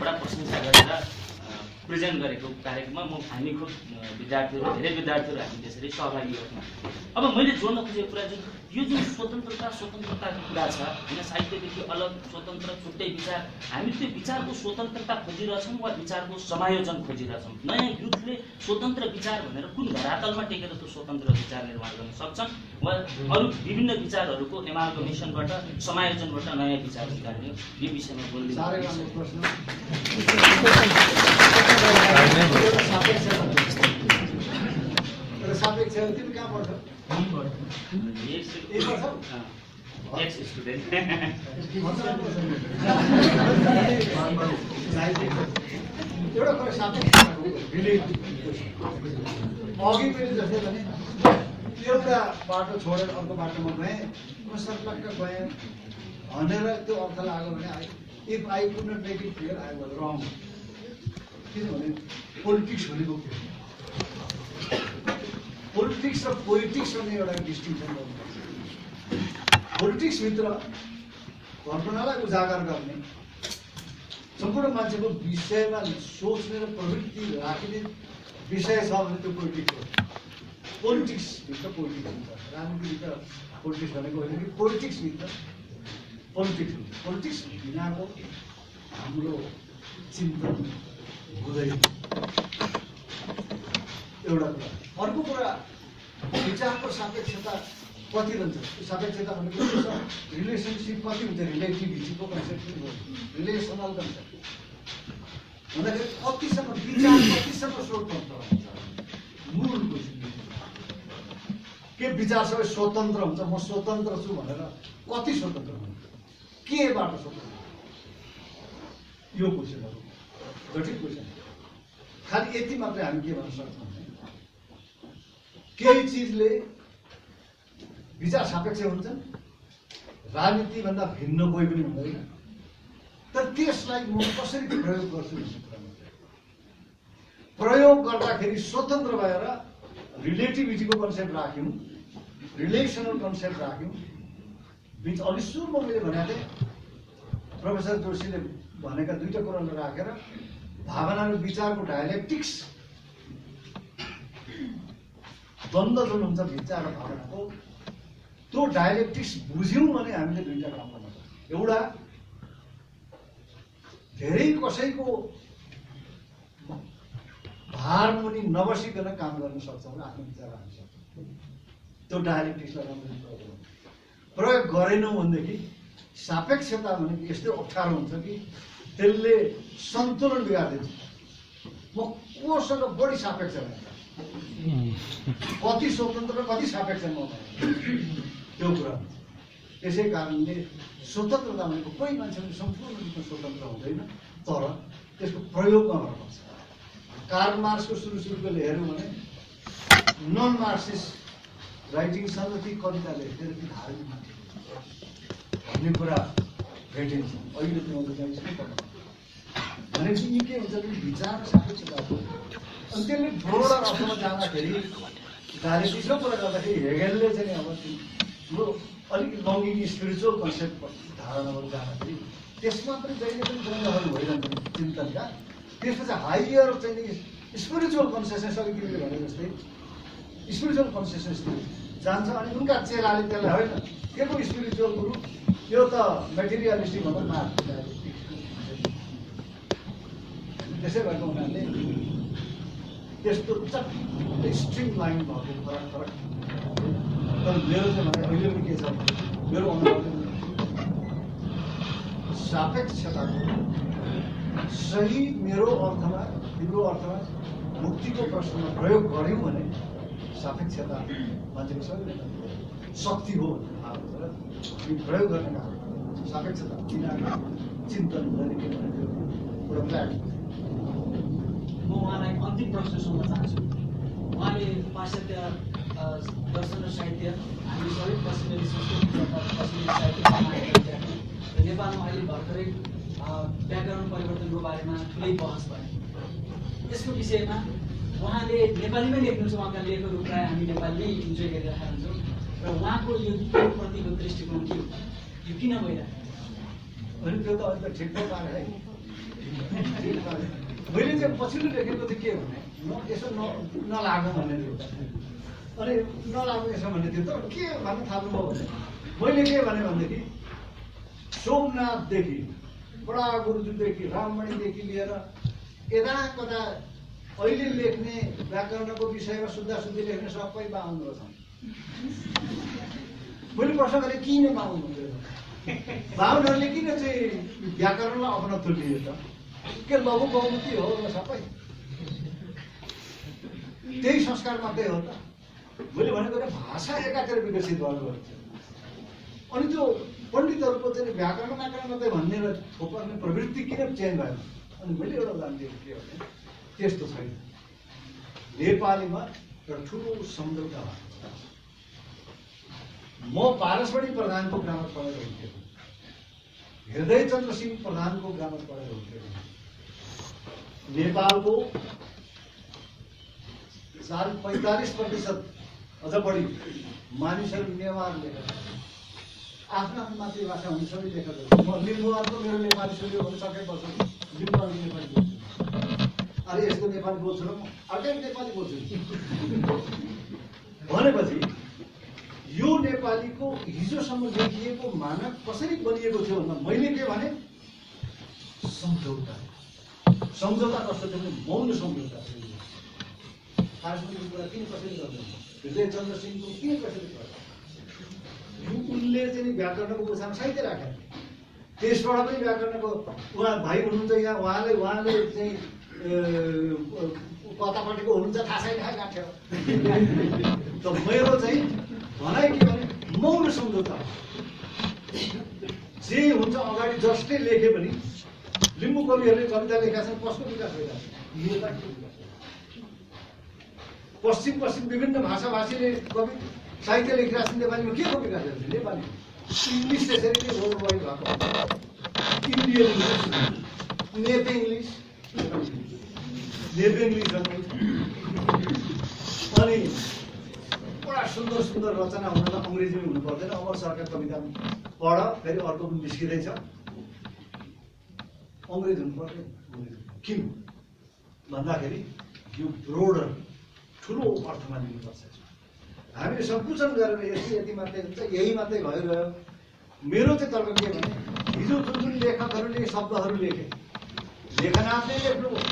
बडा प्रशंसा गरेर प्रेजेन्ट गरेको कार्यक्रममा म हामी खुद विद्यार्थीहरू धेरै विद्यार्थीहरू हामी त्यसरी सहभागी गर्छौँ। अब मैले जोड्न खोजेको कुरा जुन यो जुन स्वतन्त्रता स्वतन्त्रताको कुरा छ होइन, साहित्यदेखि अलग स्वतन्त्र छुट्टै विचार, हामी त्यो विचारको स्वतन्त्रता खोजिरहेछौँ वा विचारको समायोजन खोजिरहेछौँ। नयाँ युथले स्वतन्त्र विचार भनेर कुन धरातलमा टेकेर त्यो स्वतन्त्र विचार निर्माण गर्न सक्छन् वा अरू विभिन्न विचारहरूको एमाल्गमेसनबाट समायोजनबाट नयाँ विचार निकाल्ने, यो विषयमा बोलिदिनु। अघि मैले जस्तै भने एउटा बाटो छोडेर अर्को बाटोमा गएँ, म सर्टलक्क गएँ भनेर त्यो अर्थ लाग्यो भने if I could not make it here I was wrong. किनभने पोलिटिक्स भनेको पोलिटिक्स र पोइटिक्स भन्ने एउटा डिस्टिंक्सन गर्नुपर्छ। पोलिटिक्स भित्र घटनालाई उजागर गर्ने, सम्पूर्ण मान्छेको विषयमा सोच्ने र प्रवृत्ति राख्ने विषय छ भने त्यो पोलिटिक्स हो। पोलिटिक्स भित्र पोलिटिक्स हुन्छ, राजनीतिभित्र पोलिटिक्स भनेको होइन कि पोलिटिक्स भित्र पोलिटिक्स हुन्छ। पोलिटिक्स बिनाको हाम्रो चिन्तन हुँदैन, एउटा कुरा। अर्को कुरा विचारको सापेक्षता कति रहन्छ, सापेक्षता भनेको रिलेसनसिप कति हुन्छ, रिलेटिभिटीको कन्सेप्ट हो, रिलेसनल कन्सेप्ट भन्दाखेरि कतिसम्म विचार कतिसम्म स्वतन्त्र हुन्छ। मूलको के विचार सबै स्वतन्त्र हुन्छ, म स्वतन्त्र छु भनेर कति स्वतन्त्र हुन्छ, केबाट स्वतन्त्र, यो क्वेसन हो, जटिल क्वेसन। खालि यति मात्रै हामी के भन्न सक्छौँ, केही चीजले विचार सापेक्ष हुन्छ, राजनीतिभन्दा भिन्न कोही पनि हुँदैन, तर त्यसलाई म कसरी प्रयोग गर्छु भन्ने कुरामा प्रयोग गर्दाखेरि स्वतन्त्र भएर रिलेटिभिटीको कन्सेप्ट राख्यौँ, रिलेसनल कन्सेप्ट राख्यौँ। बिच अलि सुरुमा मैले भनेको थिएँ प्रोफेसर जोशीले भनेका दुईटा कुरालाई राखेर भावना र विचारको डायलेक्टिक्स द्वन्द्व जुन हुन्छ विचार र भावनाको, त्यो डायलेक्टिक्स बुझ्यौँ भने हामीले दुईवटा काम गर्न सक्छौँ। एउटा धेरै कसैको भारमुनि नबसिकन काम गर्न सक्छौँ र आफ्नो विचार राख्न सक्छौँ, त्यो डायलेक्टिक्सलाई राम्ररी प्रयोग गरेनौँ भनेदेखि सापेक्षता भनेको यस्तो अप्ठ्यारो हुन्छ कि त्यसले सन्तुलन बिगार्दिन्छ। म कोसँग बढी सापेक्ष भएँ, कति स्वतन्त्र कति सापेक्ष म भएँ, त्यो कुरा। त्यसै कारणले स्वतन्त्रता भनेको कोही मान्छेले सम्पूर्ण रूपमा स्वतन्त्र हुँदैन, तर त्यसको प्रयोगमा भर पर्छ। कार्ल मार्क्सको सुरु सुरुकोले हेऱ्यौँ भने नन मार्क्सिस्ट राइटिङसँग ती कविताले हेरेर ती धार्मिक भन्ने कुरा भेटिन्छ। अहिले त्यो भनेपछि यी के हुन्छ भने विचार सापेक्षता हो। अनि त्यसले ब्रोडर अर्थमा जाँदाखेरि डायलेक्टिक्सको कुरा गर्दाखेरि हेगेलले चाहिँ अब यो अलिक लङ्गिङ स्पिरिचुअल कन्सेप्ट धारणाहरू जाँदाखेरि त्यसमा पनि जहिले पनि द्वन्द्वहरू भइरहन्छ चिन्तनका। त्यसपछि हाइयर चाहिँ स्पिरिचुअल कन्सियसनेस, अलिक तिमीले भने जस्तै स्पिरिचुअल कन्सियसनेस जान्छ। अनि उनका चेलाले त्यसलाई होइन के को स्पिरिचुअल गुरु, यो त मेटेरियलिस्टिक भन्दा माथि। त्यसै भएको हुनाले त्यस्तो चट्टै स्ट्रिम लाइन भएको फरक फरक। तर मेरो चाहिँ भने अहिले पनि के छ, मेरो अनुभव सापेक्षताको सही मेरो अर्थमा तिम्रो अर्थमा मुक्तिको प्रश्नमा प्रयोग गऱ्यौँ भने सापेक्षता मान्छेको सबैभन्दा शक्ति हो भन्ने भाव हुन्छ र हामी प्रयोग गर्ने काम सापेक्षता बिना चिन्तन हुँदैन के भन्ने कुरा लाग्छ। म उहाँलाई अन्तिम प्रश्न सोध्न चाहन्छु। उहाँले पाश्चात्य दर्शन र साहित्य, हामी सबै पश्चिमेली संस्कृति पश्चिमेली साहित्य, नेपालमा अहिले भर्खरै व्याकरण परिवर्तनको बारेमा ठुलै बहस भयो। यसको विषयमा उहाँले नेपालीमै लेख्नुहुन्छ, उहाँका लेखहरू प्रायः हामी नेपालमै इन्जोय गरिरहेका हुन्छौँ, र उहाँको यो प्रतिको दृष्टिकोण के हो, यो किन भइरहेको छ? अनि त्यो त अहिले ठिक त पारे है। मैले चाहिँ पछिल्लो लेखेको चाहिँ के भने म यसो न नलागौँ भन्ने थियो, अनि नलागौँ यसो भन्ने थियो। तर के भन्न थाल्नुभयो भने मैले के भने भनेदेखि सोमनाथदेखि बडा गुरुजुदेखि राममणिदेखि लिएर यता कता अहिले लेख्ने व्याकरणको विषयमा शुद्धा शुद्धि लेख्ने सबै बाहुन रहेछन्। मैले प्रश्न गरेँ किन बाहुन हुँदैन, बाहुनहरूले किन चाहिँ व्याकरणलाई अपनत्व लियो त, के लघु बहुमती हो र सबै त्यही संस्कार मात्रै हो त? मैले भनेको भाषा एकातिर विकसित गर्नु, अनि त्यो पण्डितहरूको चाहिँ व्याकरण व्याकरण मात्रै भन्ने र थोपर्ने प्रवृत्ति किन चेन्ज भयो? अनि मैले एउटा उदाहरण दिएको के भने त्यस्तो छैन, नेपालीमा एउटा ठुलो सम्झौता भएको छ। म पारसमणि प्रधानको ग्रामर पढेर हुन्थ्यो, हृदय चन्द्र सिंह प्रधानको ग्रामर पढेर हुन्थ्यो। नेपालको चार पैंतालीस प्रतिशत अझ बढी मानिसहरु नेवारले आफ्नो आफ्नो मातृभाषा हुन्छ नि लेखेको म निर्मुवारको मेरो नेपाली शैली हुन सकेको छ नेपाली नेपाली अरे यस्तो नेपाली बोल्छु म अर्कै नेपाली बोल्छु भनेपछि यो नेपालीको हिजोसम्म लेखिएको मानक कसरी बनिएको थियो भन्दा मैले के भने सम्झौता सम्झौता कस्तो थियो मौन सम्झौता खासमा कुरा किन कसरी गर्दैन विजय चन्द्र सिंहको के कसरी गर्यो उनले चाहिँ व्याकरणको कुरामा साहित्य राखे त्यसबाट पनि व्याकरणको उहाँ भाइ हुनुहुन्छ यहाँ उहाँले उहाँले चाहिँ कतापट्टिको हुनुहुन्छ थाहा छैन गाठ्यो त मेरो चाहिँ भनाइ के भने मौन सम्झौता जे हुन्छ अगाडि जसले लेखे पनि लिम्बू कविहरूले कविता लेखेका छन् कसको विकास भइरहेको छ पश्चिम पश्चिम विभिन्न भाषाभाषीले कवि साहित्य लेखिरहेका छन् नेपालीमा के को विकास हुन्छ नेपाली इङ्ग्लिस त्यसरी नै बोल्नु भइ भएको इन्डियन नेप इङ्ग्लिस नेप इङ्ग्लिस अनि बडा सुन्दर सुन्दर रचना हुन त अङ्ग्रेजीमै हुनु पर्दैन अमर सरका कविता पढ फेरि अर्को पनि निस्किँदैछ अङ्ग्रेज हुनु पर्दैन किन भन्दाखेरि यो ब्रोडर ठुलो अर्थमा लिनुपर्छ हामीले संकुचन गरेर यति यति मात्रै हुन्छ यही मात्रै भइरह्यो मेरो चाहिँ तर्क के भने हिजो जुन जुन लेखकहरूले शब्दहरू लेखे लेखनाथले लेख्नुभयो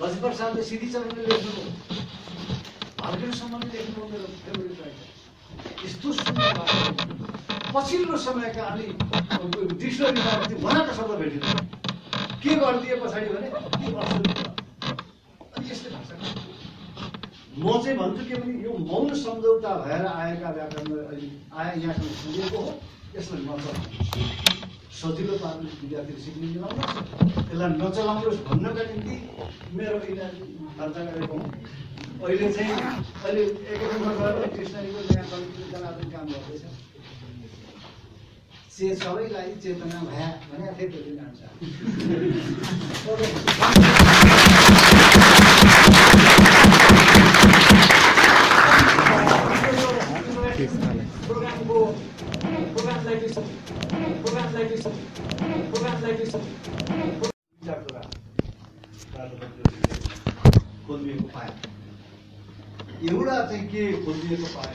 लक्ष्मी प्रसादले सिद्धिचरणले लेख्नुभयो हरकेशसम्मले लेख्नुभयो मेरो फेभरेट राइटर यस्तो सुन्दर पछिल्लो समयका अलि डिक्सनरीमा उहाँका शब्द भेटिन्छ के गरिदिए पछाडि भने अनि यस्तै भाषा म चाहिँ भन्छु के भने यो मौन सम्झौता भएर आएका व्याकरण अहिले आए यहाँसम्म पुगेको हो यसलाई नचलाउनु सजिलो पार्ने विद्यार्थीले सिक्ने मिलाउनुहोस् यसलाई नचलाउनुहोस् भन्नका निम्ति मेरो खर्चा गरेको हो अहिले चाहिँ अहिले एकैछिनमा गएर डिक्सनरीको नयाँ कविताहरू काम गर्दैछ से सबैलाई चेतना भए भने फेरि त्यो जान्छ Program go, program like this, program like this, program like this. Doctora, खुद भी को पाए। ये उड़ा थे कि खुद भी को पाए।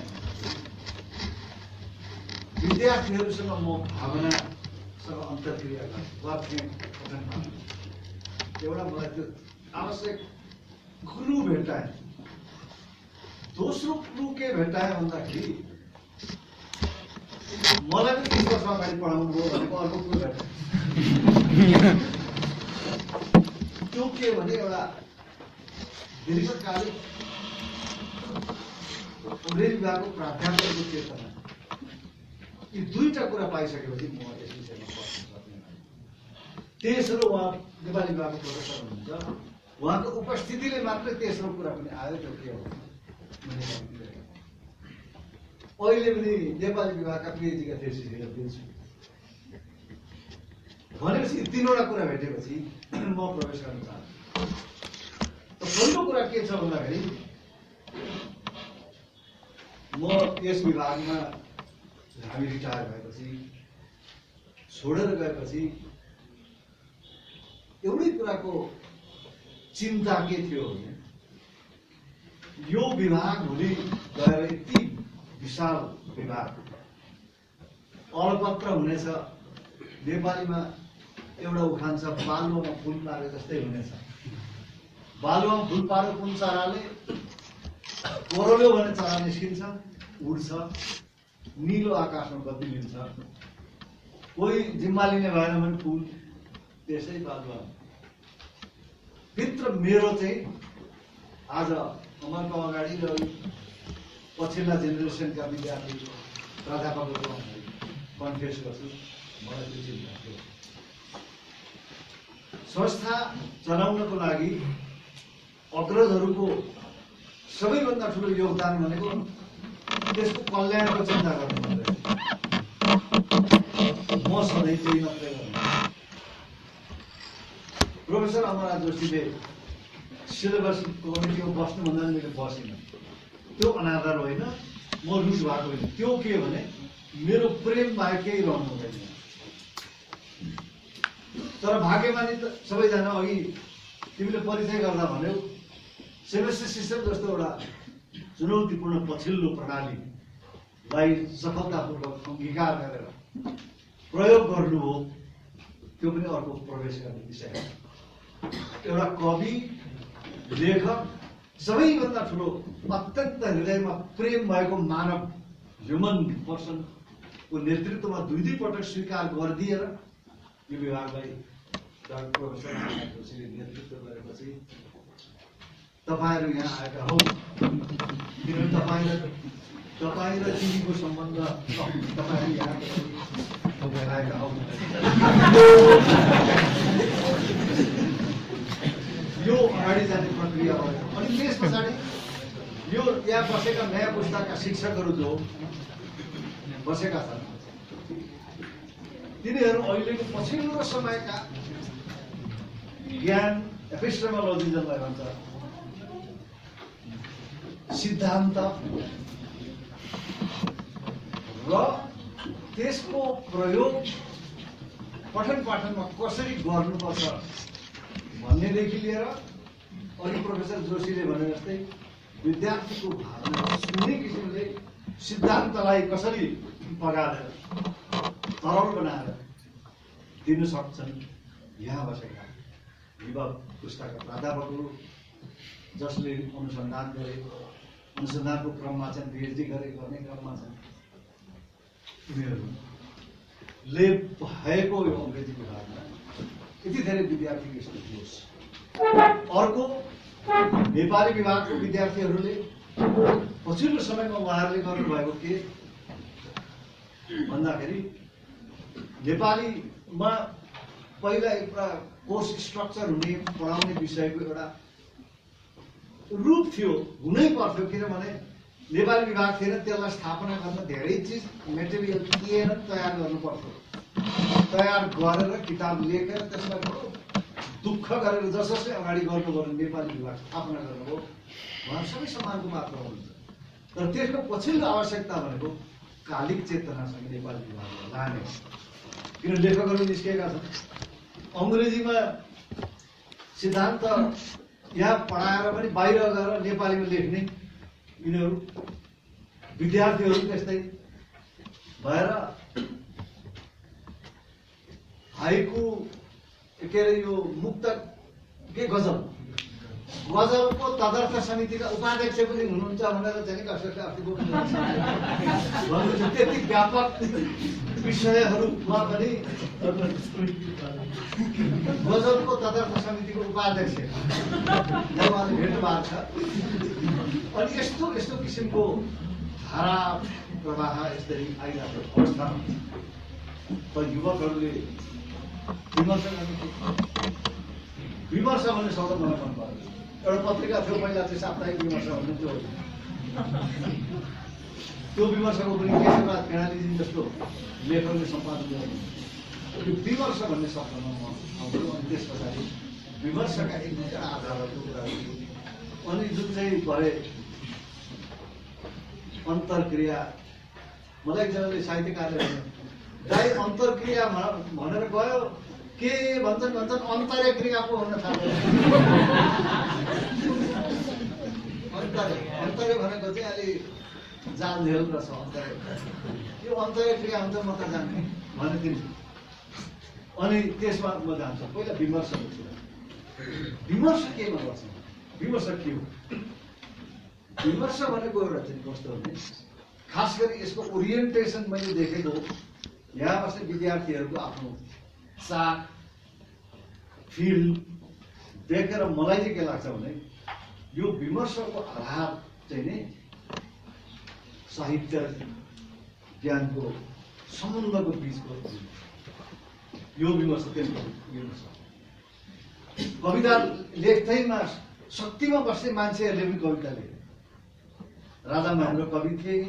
विद्यार्थियों से ना मो भावना सब अंतर किया था। बात में पसंद था। ये उड़ा बात जो आवश्यक गुरु भेटा है। दोस्रो गुरु के भेटा है बंदा की मलाई पनि तीस वर्ष अगाडि पढाउनु हो भनेको अर्को कुरा त्यो के भने एउटा दीर्घकालिक अङ्ग्रेजी विभागको प्राध्यापकको चेतना यी दुईटा कुरा पाइसकेपछि म यस विषयमा पढ्न सक्दिनँ तेस्रो उहाँ नेपाली विभागको प्रोफेसर हुनुहुन्छ उहाँको उपस्थितिले मात्रै तेस्रो कुरा पनि आयो त्यो के हो भने अहिले पनि नेपाली विभागका पिएचडीका थेसिसहरू दिन्छु भनेपछि तीनवटा कुरा भेटेपछि म प्रवेश गर्न चाहन्छु त पहिलो कुरा के छ भन्दाखेरि म यस विभागमा हामी रिटायर भएपछि छोडेर गएपछि एउटै कुराको चिन्ता के थियो भने यो विभाग हुने गएर यति विशाल विभाग अलपत्र हुनेछ नेपालीमा एउटा उखान छ बालुवामा फुल पारे जस्तै हुनेछ बालुवामा फुल पारे कुन चराले कोरोल्यो भने चरा निस्किन्छ उड्छ निलो आकाशमा गति लिन्छ कोही जिम्मा लिने भएन भने फुल त्यसै बालुवा भित्र मेरो चाहिँ आज अमरको अगाडि र पछिल्ला जेनेरेसनका विद्यार्थी प्राध्यापकहरू कन्फेस गर्छु मलाई त्यो चिन्ता थियो संस्था चलाउनको लागि अग्रजहरूको सबैभन्दा ठुलो योगदान भनेको त्यसको कल्याणको चिन्ता गर्नु पर्दैन म सधैँ त्यही मात्रै गर्नु प्रोफेसर अमरनाथ जोशीले सिलेबस कमिटीमा बस्नुभन्दा मैले बसिनँ त्यो अनादर होइन, म रुस भएको होइन। त्यो के भने मेरो प्रेम बाहेक केही रहनु हुँदैन। तर भाग्यमानी त सबैजना अघि तिमीले परिचय गर्दा भन्यौ सेमेस्टर सिस्टम जस्तो एउटा चुनौतीपूर्ण पछिल्लो प्रणालीलाई सफलतापूर्वक अङ्गीकार गरेर प्रयोग गर्नु हो, त्यो पनि अर्को प्रवेश गर्ने विषय हो। एउटा कवि लेखक सबैभन्दा ठुलो अत्यन्त हृदयमा प्रेम भएको मानव ह्युमन पर्सनको नेतृत्वमा दुई दुई पटक स्वीकार गरिदिएर यो विभागलाई डाक्टर प्रोफेसर जोशीले नेतृत्व गरेपछि तपाईहरू यहाँ आएका हौ। मेरो तपाईँ र तपाईँ र दिदीको सम्बन्ध तपाईहरू यहाँ आएका हौ। यो अगाडि जाने प्रक्रिया हो। अनि त्यस पछाडि यो यहाँ बसेका नयाँ पुस्ताका शिक्षकहरू जो बसेका छन् तिनीहरू अहिलेको पछिल्लो समयका ज्ञान एपिस्टेमोलोजी जसलाई भन्छ सिद्धान्त र त्यसको प्रयोग पठन पाठनमा कसरी गर्नुपर्छ भन्नेदेखि लिएर अघि प्रोफेसर जोशीले भने जस्तै विद्यार्थीको भावना सुने किसिमले सिद्धान्तलाई कसरी पगालेर तरल बनाएर दिन सक्छन् यहाँ बसेका युवा पुस्ताका प्राध्यापकहरू जसले अनुसन्धान गरे, अनुसन्धानको क्रममा चाहिँ पिएचडी गरे, गर्ने क्रममा छन्। उनीहरूले भएको यो अङ्ग्रेजी विभागमा यति धेरै विद्यार्थी यसको होस्। अर्को नेपाली विभागको विद्यार्थीहरूले पछिल्लो समयमा उहाँहरूले गर्नुभएको के भन्दाखेरि नेपालीमा पहिला एउटा कोर्स स्ट्रक्चर हुने पढाउने विषयको एउटा रूप थियो, हुनै पर्थ्यो। किनभने नेपाली विभाग थिएन, त्यसलाई स्थापना गर्न धेरै चिज मेटेरियल दिएर तयार गर्नुपर्थ्यो। तयार गरेर किताब लेखेर त्यसमा दुःख गरेर जसले अगाडि गर्नुभयो नेपाली विभाग स्थापना गर्नुभयो, उहाँहरू सबै समाजको मात्र हुनुहुन्छ। तर त्यसको पछिल्लो आवश्यकता भनेको कालिक चेतनासँग नेपाली विभागमा जाने, किन लेखकहरू निस्केका छन्। अङ्ग्रेजीमा सिद्धान्त यहाँ पढाएर पनि बाहिर गएर नेपालीमा लेख्ने यिनीहरू विद्यार्थीहरू त्यस्तै भएर हाइकु के अरे यो मुक्त के गजल गजलको तदर्थ समितिका उपाध्यक्ष पनि हुनुहुन्छ भनेर चाहिँ कसैले अस्तिको भन्नु त्यति व्यापक विषयहरूमा पनि गजलको तदर्थ समितिको उपाध्यक्ष उहाँले भेट्नुभएको छ। अनि यस्तो यस्तो किसिमको धारा प्रवाह यसरी आइरहेको अवस्थामा त युवकहरूले विमर्श विमर्श भन्ने शब्द मलाई मन पर्यो। एउटा पत्रिका थियो पहिला चाहिँ साप्ताहिक विमर्श भन्ने, त्यो त्यो विमर्शको पनि केशवराज केणालीजी जस्तो लेखकले सम्पादन गर्नु त्यो विमर्श भन्ने शब्दमा म आउँछु। अनि त्यस पछाडि विमर्शका एक दुईवटा आधारहरूको कुरा थियो। अनि जुन चाहिँ भए अन्तर्क्रिया, मलाई एकजनाले साहित्यकारले दाइ अन्तर्क्रिया भनेर गयो के भन्छन् भन्छन् अन्तर्य क्रिया पो हुन थाल्यो। अन्तर्य अन्तर्य भनेको चाहिँ अलि जाल झेल रहेछ। अन्तर्य यो अन्तर्य क्रिया हुन्छ म त जान्ने भने दिन्छु। अनि त्यसमा म जान्छु पहिला विमर्श हुन्छ। विमर्श केमा गर्छ? विमर्श के हो? विमर्श भनेको एउटा चाहिँ कस्तो हो भने खास गरी यसको ओरिएन्टेसन मैले देखेको यहाँ बस्ने विद्यार्थीहरूको आफ्नो चाक फिल्ड देखेर मलाई चाहिँ के लाग्छ भने यो विमर्शको आधार चाहिँ नै साहित्य ज्ञानको सम्बन्धको बिचको यो विमर्श त्यही विमर्श। कविता लेख्दैमा शक्तिमा बस्ने मान्छेहरूले पनि कविता लेखे। राजा महेन्द्र कवि थिए,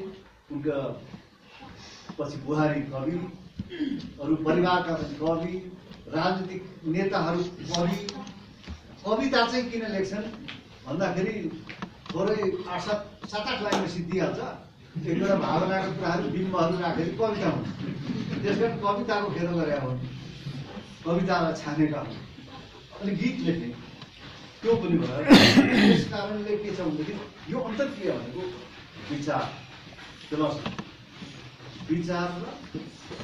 उनका पछि बुहारी कवि, अरू परिवारका पनि कवि, राजनीतिक नेताहरू कवि। कविता चाहिँ किन लेख्छन् भन्दाखेरि थोड़े सात सात आठ लाइन में सीधी आता एक बार भावना के प्राण बीम मारने आके कविता हूँ जैसे कविता को खेल कर रहा हूँ कविता छाने का अरे गीत लेके क्यों बनी बात इस कारण लेके सब लेकिन यो अंतर किया है वो विचार फिलोसफी विचार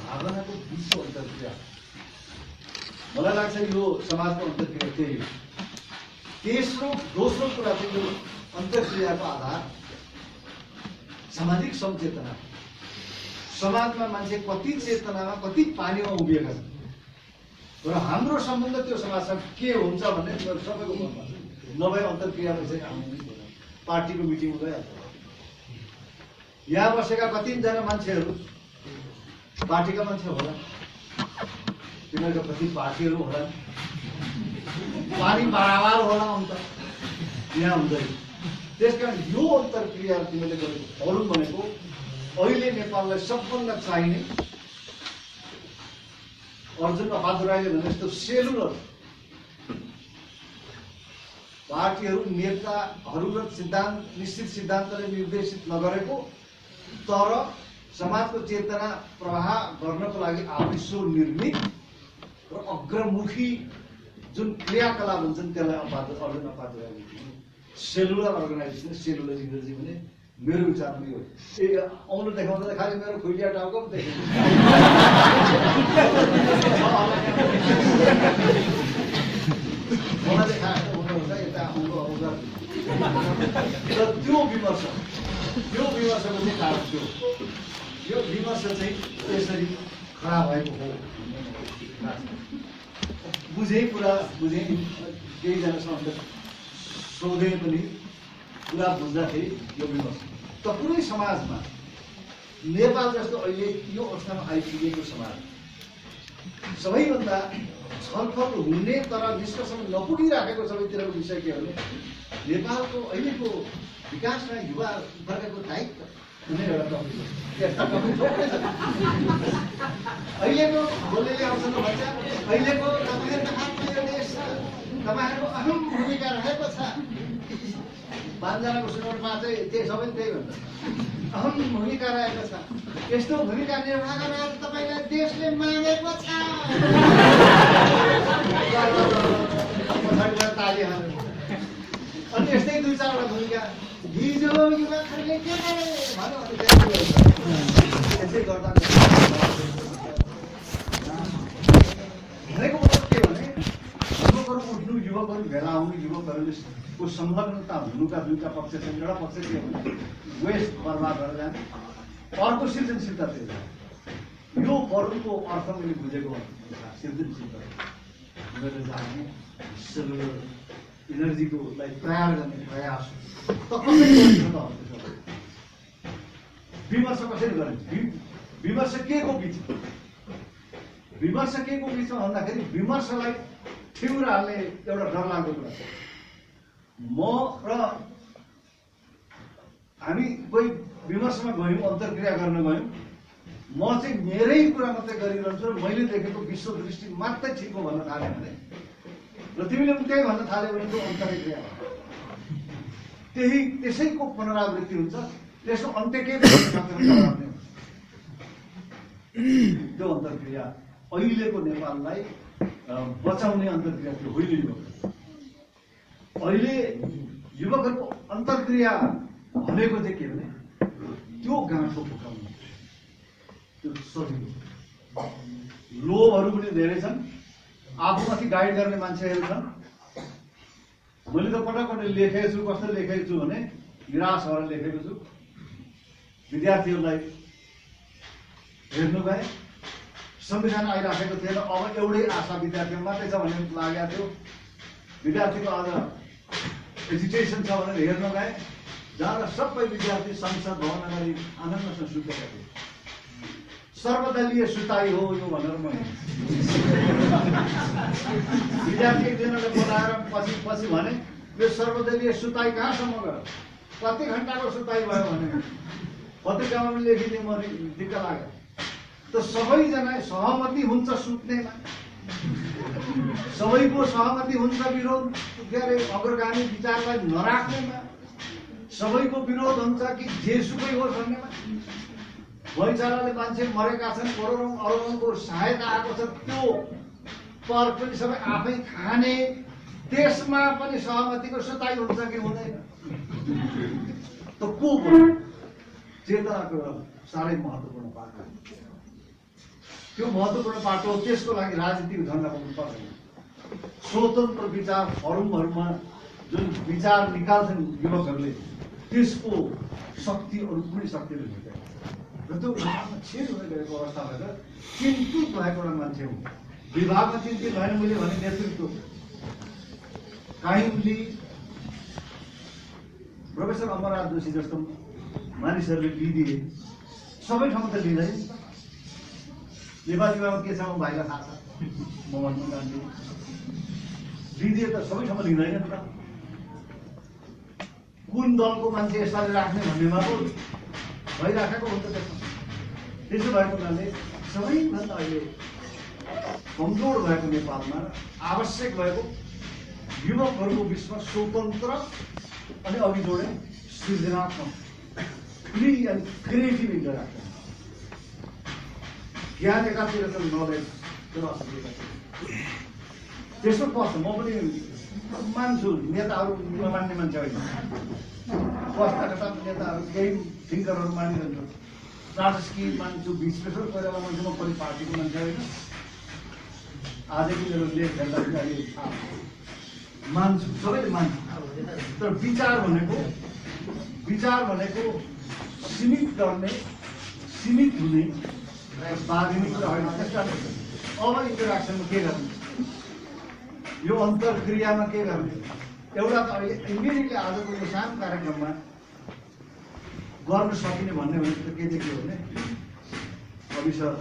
भावना को बीच में अंतर किया मलाई लाग्छ यो समाजको अन्तर्क्रिया त्यही हो। तेस्रो दोस्रो कुरा चाहिँ यो अन्तर्क्रियाको आधार सामाजिक समचेतना समाजमा मान्छे कति चेतनामा कति पानीमा उभिएका छन् र हाम्रो सम्बन्ध त्यो समाजसँग के हुन्छ भन्ने सबैको मनमा नभए अन्तर्क्रियामा चाहिँ पार्टीको मिटिङ हुँदै आउँछ। यहाँ बसेका कतिजना मान्छेहरू पार्टीका मान्छे होला तिनीहरू कति पार्टीहरू होला पानी बाराबार होला अन्त यहाँ हुँदैन। त्यसकारण यो अन्तर्क्रिया तिमीले गरेको फलम भनेको अहिले नेपाललाई सबभन्दा चाहिने अर्जुन बहादुर राईले भने जस्तो सेलुलर पार्टीहरू नेताहरू र सिद्धान्त निश्चित सिद्धान्तले निर्देशित नगरेको तर समाजको चेतना प्रवाह गर्नको लागि आवश्यक निर्मित र अग्रमुखी जुन क्रियाकलाप हुन्छन् त्यसलाई अपादर अर्जुन अपादर सेलुलर अर्गनाइजेसन सेलुलर इनर्जी भने मेरो विचारमा यो आउनु देखाउँदा खालि मेरो खुइलिया टाउको पो देखिन्छ मलाई खास हुन्छ यता आउनु आउँदा र त्यो विमर्श त्यो विमर्शको चाहिँ कारण थियो यो विमर्श चाहिँ यसरी खराब भएको हो। बुझे पूरा बुझे कई जनसंख्या सोधे बनी पूरा बुझा थे यो विमर्श तो पूरे समाज में नेपाल जस्तो अहिले यो अवस्थामा आइपुगेको समाज सबैभन्दा छलफल हुने तर निष्कर्षमा नपुगिराखेको सबैतिरको विषय के हो भने नेपालको अहिलेको विकासमा युवा वर्गको दायित्व कुनै एउटा टपिक हो त्यस्ता टपिक थोरै छ। अहिलेको बोलेले आउँछन् भन्छ अहिलेको तपाईहरुको आफ्नो देश छ तपाईहरुको अहम भूमिका रहेको छ बान्जनाको सुनोटमा चाहिँ त्यही सबै त्यही भन्छ अहम भूमिका रहेको छ यस्तो भूमिका निर्वाह गरेर तपाईलाई देशले मागेको छ पछाडीबाट ताली हाल्नु अनि यस्तै दुई चारवटा भूमिका हिजो युवाहरूले के गरे भन्नु त्यसै गर्दा भनेको मतलब के भने युवकहरू उठ्नु युवकहरू भेला आउनु युवकहरूको संलग्नता हुनुका दुईवटा पक्ष छन् एउटा पक्ष के हो भने वेस्ट बर्बाद भएर जाने अर्को सृजनशीलता थियो यो बरुको अर्थ मैले बुझेको सृजनशीलता उनीहरूले जाने सेलुलर इनर्जीको लागि तयार गर्ने प्रयास त कसैको विमर्श कसरी गर्ने विमर्श के को बिचमा विमर्श के को बिचमा भन्दाखेरि विमर्शलाई ठिउरा हाल्ने एउटा डरलाग्दो कुरा छ। म र हामी कोही विमर्शमा गयौँ अन्तर्क्रिया गर्न गयौँ म चाहिँ मेरै कुरा मात्रै गरिरहन्छु र मैले देखेको विश्व दृष्टि मात्रै ठिक हो भन्न थालेँ भने र तिमीले पनि त्यही भन्न थाल्यो भने त्यो अन्तर्क्रिया हो त्यही त्यसैको पुनरावृत्ति हुन्छ त्यसको अन्त्य के हुन्छ त्यो अन्तर्क्रिया अहिलेको नेपाललाई बचाउने अन्तर्क्रिया त्यो होइन यो अहिले युवकहरूको अन्तर्क्रिया भनेको चाहिँ के भने त्यो गाँठो फुकाउनु त्यो सजिलो लोभहरू पनि धेरै छन् आफूमाथि गाइड गर्ने मान्छेहरू छन्। मैले त पटक पटक लेखेको छु कस्तो लेखेको छु भने निराश भएर लेखेको छु विद्यार्थीहरूलाई हेर्नु गए संविधान आइराखेको थिएन अब एउटै आशा विद्यार्थीमा मात्रै छ भन्ने लागेको थियो विद्यार्थीको आज एजिटेसन छ भनेर हेर्न गए जहाँ सबै विद्यार्थी संसद भवन अगाडि आनन्दसँग सुतेका थिए सर्वदलीय सुताई हो यो भनेर मैले विद्यार्थी एकजनाले बोलाएर पछि पछि भने यो सर्वदलीय सुताई कहाँसम्म गयो कति घन्टाको सुताई भयो भने पत्रिकामा लेखिदिए म दिक्क लाग्यो तो सबैजना सहमति हुन्छ सुत्नेमा सबैको सहमति हुन्छ विरोध गरे अग्रगामी विचारलाई नराख्नेमा सबैको विरोध हुन्छ कि जेसुकै हो भन्नेमा भइचाराले मान्छे मरेका छन् करोडौं अरबौंको सहायता आएको छ त्यो पर पनि सबै आफै खाने त्यसमा पनि सहमतिको सुताई हुन्छ कि हुँदैन त को हो चेतनाको सारै महत्त्वपूर्ण पाठ हो त्यो महत्त्वपूर्ण पाठ हो त्यसको लागि राजनीतिक धन्दा गर्नु पर्दैन स्वतन्त्र विचार फोरमहरुमा जुन विचार निकाल्छन् युवकहरूले त्यसको शक्ति अरु कुनै शक्तिले हुँदैन र त्यो उहाँमा छेड हुँदै गएको अवस्था भएर चिन्तित भएको एउटा मान्छे हो विभागमा चिन्तित भएन मैले भने नेतृत्व काइन्डली प्रोफेसर अमरनाथ जोशी जस्तो मानिसहरूले लिदिए सबै ठाउँ त लिँदैन नेपाली विभागमा के छ म भाइलाई थाहा छ म भन्नु चाहन्छु लिदिए त सबै ठाउँमा लिँदैन नि त कुन दलको मान्छे यसरी राख्ने भन्नेमा पो भइराखेको हुन्छ त्यसमा त्यसो भएको हुनाले सबैभन्दा अहिले कमजोर भएको नेपालमा आवश्यक भएको युवकहरूको बिचमा स्वतन्त्र अनि अघि जोड्ने सृजनात्मक फ्री एन्ड क्रिएटिभ इन्टरेक्सन ज्ञान एकातिर त नलेज तर असुविधा त्यसो पर्छ म पनि मान्छु नेताहरू नमान्ने मान्छे होइन कस्ता नेताहरू केही थिङ्करहरू मानिरहन्छ राजस्की मान्छु विश्लेषण गरेर मान्छे म पनि पार्टीको मान्छे होइन आजको मेरो लेख हेर्दा पनि मान्छु सबैले मान्छु तर विचार भनेको विचार भनेको सीमित गर्ने सीमित हुने बाधिने कुरा होइन त्यसका अब इन्टरेक्सनमा के गर्नु यो अन्तरक्रियामा के गर्ने एउटा त अहिले इमिडिएटली आजको यो सानो कार्यक्रममा गर्न सकिने भन्ने भने त के देखियो भने कवि सर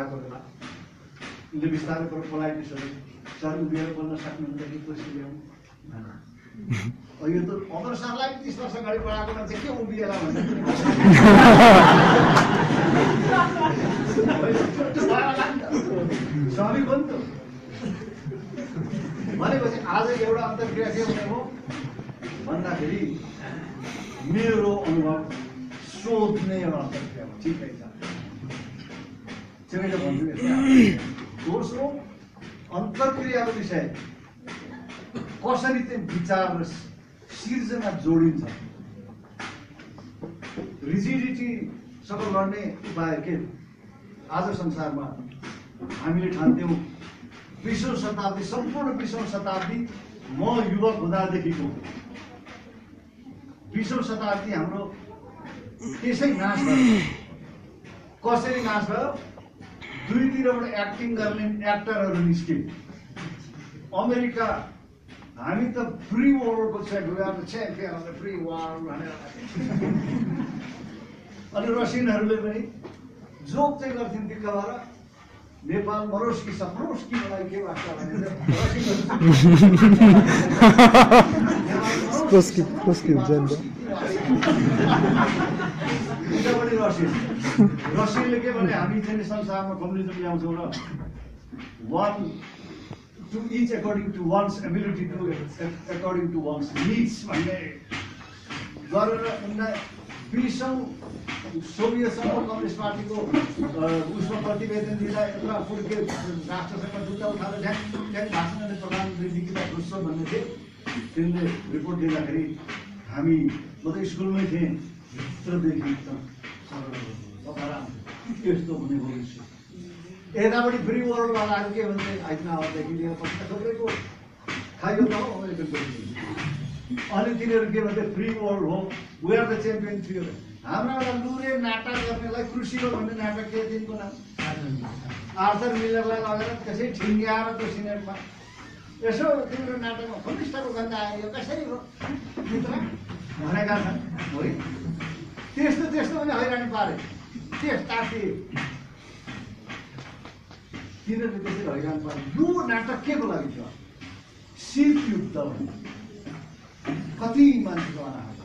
आएको बेला उसले बिस्तारै पोलाइटिसहरू सर उभिएर बोल्न सक्नुहुन्छ कि कसरी ल्याउनु यो त अमर सरलाई तिस वर्ष अगाडि पढाएको मान्छे के उभिएर भन्ने हो नि त भनेपछि आज एउटा अन्तर्क्रिया के हुने हो भन्दाखेरि मेरो अनुभव सोध्ने एउटा अन्तर्क्रिया हो ठिकै छ त्यसैले भन्छु दोस्रो अन्तर्क्रियाको विषय कसरी चाहिँ विचार र सिर्जना जोडिन्छ रिजिडिटीसँग लड्ने उपाय के आज संसारमा हामीले ठान्थ्यौँ बीसौं शताब्दी संपूर्ण बीसौं शताब्दी म युवक हुँदादेखिको बीसौं शताब्दी हाम्रो त्यसै नाश भयो कसरी नाश भयो दुईतिरबाट एक्टिङ गर्ने एक्टरहरू निस्के अमेरिका हामी त फ्री वर्ल्डको छेडुवाको champion of the free world भनेर अनि रसियनहरूले पनि जोक चाहिँ गर्थिन् दिक्कबाट नेपाल मरोस् कि सप्रोस् कि मलाई के लाग्छ उतापट्टि रसियन रसियनले के भने हामी चाहिँ संसारमा कम्युनिजम ल्याउँछौँ र one to each according to one's ability to according to one's needs भन्ने गरेर उनलाई बीसौं सोभियतसम्म कम्युनिस्ट पार्टीको उसमा प्रतिवेदन दिँदा एउटा फुर्के राष्ट्रसँग जुत्ता उठाएर ढ्याङ भाषण गर्ने प्रधानमन्त्री निकिता खरुश्चेभ भन्ने थिए तिनले रिपोर्ट दिँदाखेरि हामी म त स्कुलमै थिएँ भित्रदेखि त यस्तो हुने भविष्य यतापट्टि फ्री वर्ल्डवालाहरू के भन्छ आइजनावादेखि लिएर पछिका सबैको खाइयो त हो अनि तिनीहरू के भन्छ फ्री वर्ल्ड हो वी आर द च्याम्पियन थियो हाम्रो एउटा लुरे नाटक गर्नेलाई कृषिको भन्ने नाटक के दिनको नाम आर्थर मिलरलाई लगेर त्यसै ठिङ्ग्याएर त्यो सिनेटमा यसो तिम्रो नाटकमा कम्युनिस्टको गन्ध आयो कसरी हो मित्र भनेका छन् हो त्यस्तो त्यस्तो पनि हैरानी पारे त्यस्ता थिए तिनीहरूले त्यसरी हैरानी पारे यो नाटक के को लागि थियो शीतयुक्त भन्ने कति मान्छेको अनाहत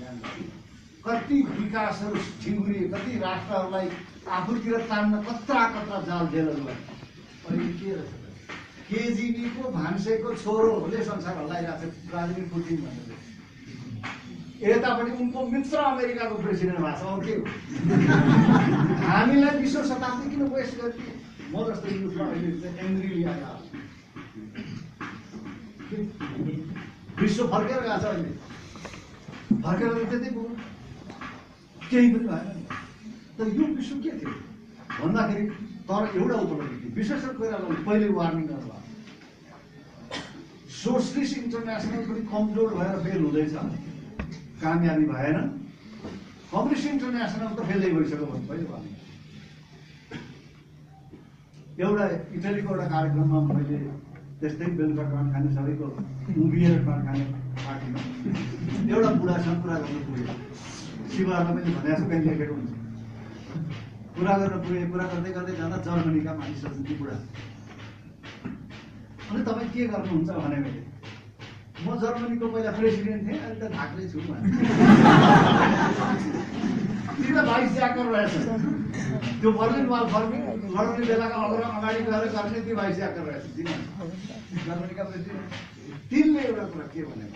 कति विकासहरू ठिङ्गुरिए कति राष्ट्रहरूलाई आफूतिर तान्न कत्रा कत्रा जाल जेलहरूलाई अहिले के रहेछ केजीबीको भान्सेको छोरोहरूले संसार हल्लाइरहेको छ राजनीति पुटिन भनेर हे तापनि उनको मित्र अमेरिकाको प्रेसिडेन्ट भएको हो के हामीलाई विश्व शताब्दी किन वेस्ट गर्ने म जस्तो युथलाई अहिले एङ्ग्री ल्याएर विश्व फर्केर गएको छ अहिले फर्केर त्यति पुग्यो केही पनि भएन तर यो विश्व के थियो भन्दाखेरि तर एउटा उपलब्धि थियो विश्वसँग कोइरालाले पहिले वार्निङ गर्नुभयो सोशलिस्ट इन्टरनेसनल पनि कमजोर भएर फेल हुँदैछ कामयाबी भएन कम्युनिस्ट इन्टरनेसनल त फेलै भइसक्यो भन्नु पऱ्यो भने एउटा इटालीको एउटा कार्यक्रममा मैले त्यस्तै बेलुका पान खाने सबैको उभिएर पान खाने पार्टीमा एउटा बुढासँग कुरा गर्न पुगेँ शिवालाई मैले भनेको छु कहिले लेखेको हुन्छ कुरा गर्न पुगेँ कुरा गर्दै गर्दै जाँदा जर्मनीका मानिसहरू ती बुढा अनि तपाईँ के गर्नुहुन्छ भने मैले म जर्मनीको पहिला प्रेसिडेन्ट थिएँ अहिले त ढाक्लै छु ती त भाइस ज्याकर रहेछ त्यो बर्लिन वाल फर्किङ लड्ने बेलाका अग्रम अगाडि गएर गर्ने ती भाइस ज्याकर रहेछ जर्मनीका प्रेसिडेन्ट तिनले एउटा कुरा के भने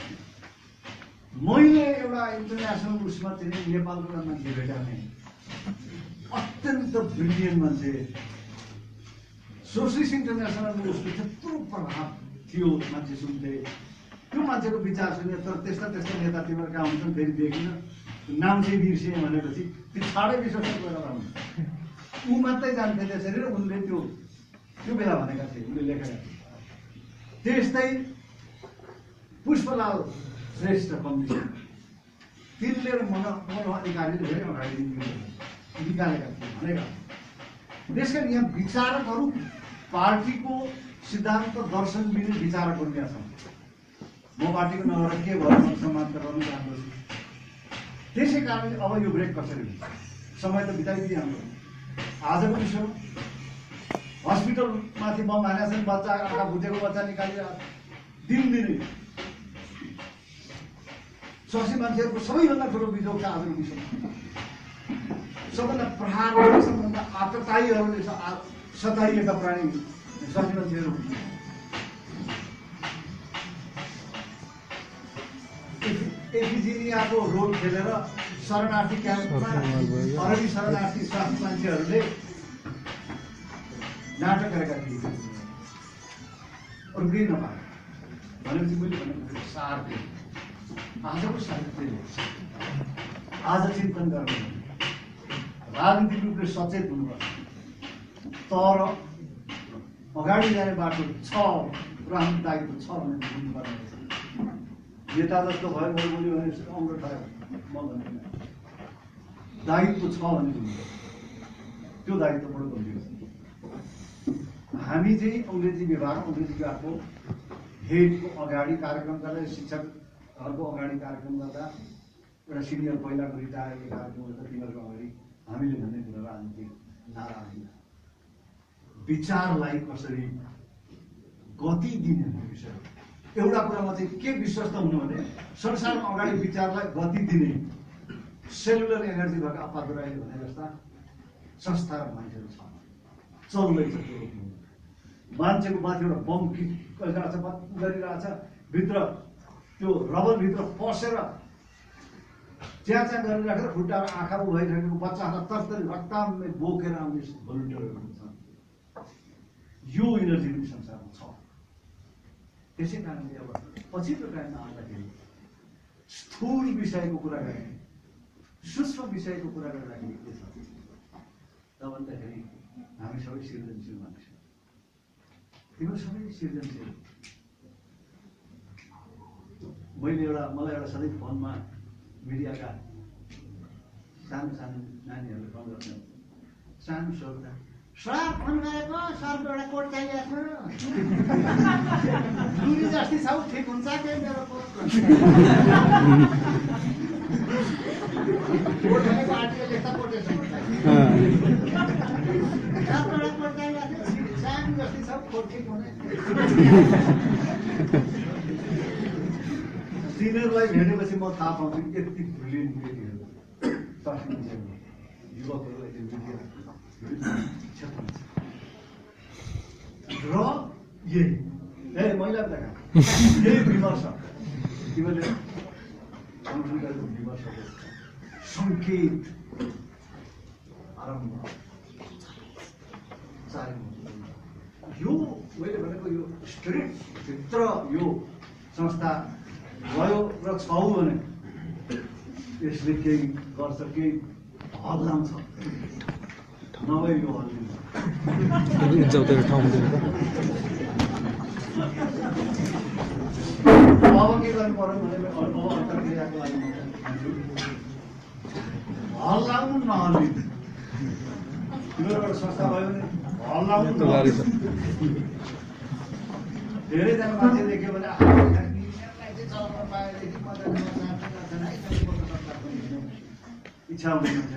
मैले एउटा इन्टरनेसनल उसमा चाहिँ नेपालको एउटा मान्छे भेटाउने अत्यन्त ब्रिलियन्ट मान्छे सोसिस्ट इन्टरनेसनलको उसको त्यत्रो प्रभाव थियो मान्छे सुन्थे त्यो मान्छेको विचार सुने तर त्यस्ता त्यस्ता नेता तिम्रो कहाँ हुन्छन् फेरि देखिन नाम चाहिँ बिर्सेँ भनेपछि ती छाडै विश्वास गरेर आउँछ ऊ मात्रै जान्थे त्यसरी उनले त्यो त्यो बेला भनेका थिए उनले लेखेका थिए त्यस्तै पुष्पलाल श्रेष्ठ कम्युनिस्ट तिनले मन मनोअधिकारीले धेरै अगाडि निकालेका थिए भनेका त्यस कारण यहाँ विचारकहरू पार्टीको सिद्धान्त दर्शन बिना विचारकहरू त्यहाँ छन् म पार्टीको नगर के भएर समाप्त गर्न चाहन्छु त्यसै कारणले अब यो ब्रेक कसरी हुन्छ समय त बिताइदियो हाम्रो आजको विषय हस्पिटलमाथि बम हानेका छन् बच्चा आँखा भुटेको बच्चा निकालिरहेको दिनदिनै शसी मान्छेहरूको सबैभन्दा ठुलो बिजोग छ आजको विषय सबभन्दा प्रहार सबभन्दा आततायीहरूले सताइएका प्राणी शसी मान्छेहरू एपिजिनियाको रोल खेलेर शरणार्थी क्याम्पमा अरबी शरणार्थी स्वास्थ्य मान्छेहरूले नाटक गरेका थिए अरू केही नभए भनेपछि मैले भनेको सार आजको साहित्य आज चिन्तन गर्नु राजनीतिक रूपले सचेत हुनुपर्छ तर अगाडि जाने बाटो छ र हाम्रो दायित्व छ भनेर बुझ्नुपर्ने रहेछ नेता जस्तो भयो मैले बोल्यो भने अङ्ग ठायो म भन्दैन दायित्व छ भने बुझ्नु त्यो दायित्वबाट भनिदियो हामी चाहिँ अङ्ग्रेजी व्यवहार अङ्ग्रेजी व्यवहारको हेडको अगाडि कार्यक्रम गर्दा शिक्षकहरूको अगाडि कार्यक्रम गर्दा एउटा सिनियर पहिलाको रिटायरको कार्यक्रम गर्दा तिनीहरूको अगाडि हामीले भन्ने कुरा राजनीतिक नारा विचारलाई कसरी गति दिने विषय एउटा कुरामा चाहिँ के विश्वस्त हुनु भने संसारमा अगाडि विचारलाई गति दिने सेलुलर एनर्जी भएको अप्पादो राईले भने जस्ता संस्था र मान्छेहरू छ चल्दैछ त्यो रूपमा मान्छेको माथि एउटा बम किट गरिरहेछ गरिरहेछ भित्र त्यो रबरभित्र पसेर च्या च्या गरिराखेर खुट्टा आँखा भइरहेको बच्चाहरूलाई तस्तरी रक्तामले बोकेर आउने भोलिन्टियरहरू हुन्छ यो एनर्जी पनि संसारमा छ त्यसै कारणले अब पछिल्लो टाइममा आउँदाखेरि स्थूल विषयको कुरा गरेँ सूक्ष्म विषयको कुरा गर्दाखेरि के छ त भन्दाखेरि हामी सबै सृजनशील मान्छे तिम्रो सबै सृजनशील मैले एउटा मलाई एउटा सधैँ फोनमा मिडियाका सानो सानो नानीहरूले कल गर्छ सानो सोध्दा सर फोन गरेको सरको एउटा कोट चाहिएको दुरी जस्तै छ हौ ठिक हुन्छ के मेरो कोट कोटको आर्टिकल लेख्दा कोटेसन सरको एउटा कोट चाहिएको सानो जस्तै छ कोट ठिक हुने सिनियरलाई भेटेपछि म थाहा पाउँछु यति ब्रिलियन्ट केटीहरू तस्मिन युवकहरू यति ब्रिलियन्ट र यही ए महिला विमर्श तिमीले संकेत आरम्भ यो मैले भनेको यो स्ट्रेट भित्र यो संस्था गयो र छौ भने यसले केही गर्छ केही हल लाउँछ नभए यो हल दिन्छ त्यो ठाउँ दिन्छ अब के गर्नु पर्यो भने अब अन्तर्क्रियाको लागि हल लाउनु नहल्ने तिम्रो एउटा संस्था भयो भने हल लाउनु धेरैजना मान्छे देख्यो भने इच्छा हुन्छ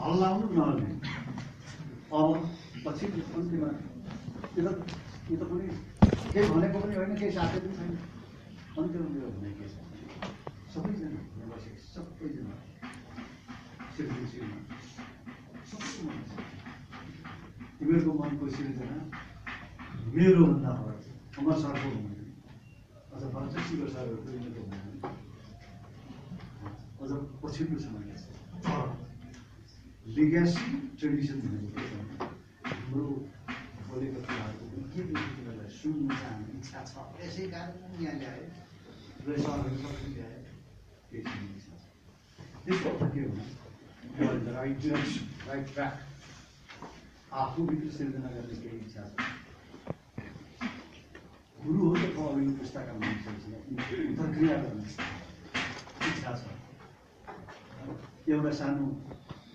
हल लाउनु नहल्ने अब पछि अन्तिममा त्यो त पनि केही भनेको पनि होइन केही साथै पनि छैन अन्तिम मेरो भने के छ सबैजना बसेको सबैजना सबैजना तिमीहरूको मनको सिर्जना मेरो भन्दा फरक अमर सरको हुँदैन अझ पञ्चशील सरहरूको तिमीहरूको हुँदैन अझ पछिल्लो समयमा तर लिगेसी ट्रेडिसन भनेको के छ हाम्रो बोलेको कुराहरू के तिमीहरूलाई सुन्नु चाहने इच्छा छ यसै कारण यहाँ ल्याए र सरहरू सबै ल्याए केही सुन्ने इच्छा छ त्यसको अर्थ के हो the right direction right track आफूभित्र सिर्जना गर्ने केही इच्छा छ गुरु हो त अघिल्लो पुस्ताका मानिसहरूसँग प्रक्रिया गर्ने इच्छा छ एउटा सानो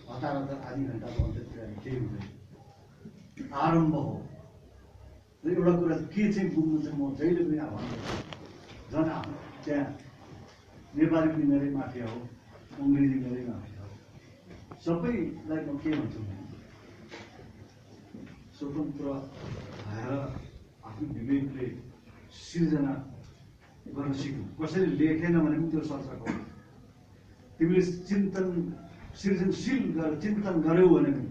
हतार हतार आधी घन्टाको अन्तर्क्रिया केही हुँदैन आरम्भ हो र एउटा कुरा के चाहिँ बुझ्नु चाहिँ म जहिले पनि अब झन् आफ्नो त्यहाँ नेपाली पनि मेरै माफिया हो अङ्ग्रेजी मेरै माफिया हो सबैलाई म के भन्छु भने स्वतन्त्र भएर आफ्नो विवेकले सिर्जना गर्न सिक्नु कसैले लेखेन भने पनि त्यो सचक हो तिमीले चिन्तन सृजनशील गरेर चिन्तन गर्यौ भने पनि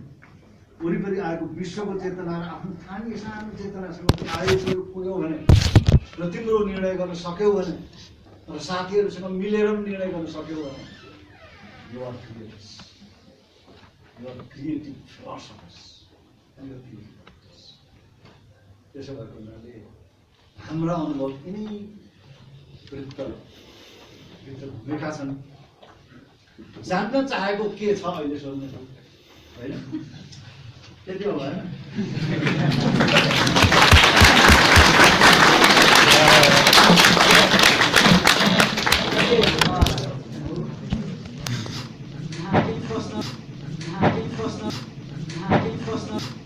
वरिपरि आएको विश्वको चेतना र आफ्नो स्थानीय सानो चेतनासँग आयो पुग्यौ भने र तिम्रो निर्णय गर्न सक्यौ भने र साथीहरूसँग मिलेर पनि निर्णय गर्न सक्यौ भने you are creative you are creative persons त्यसो भएको हुनाले हाम्रा अनुभव यिनै वृत्तभित्र घुमेका छन् जान्न चाहेको के छ अहिले सोध्नु होइन त्यति हो भएन प्रश्न प्रश्न प्रश्न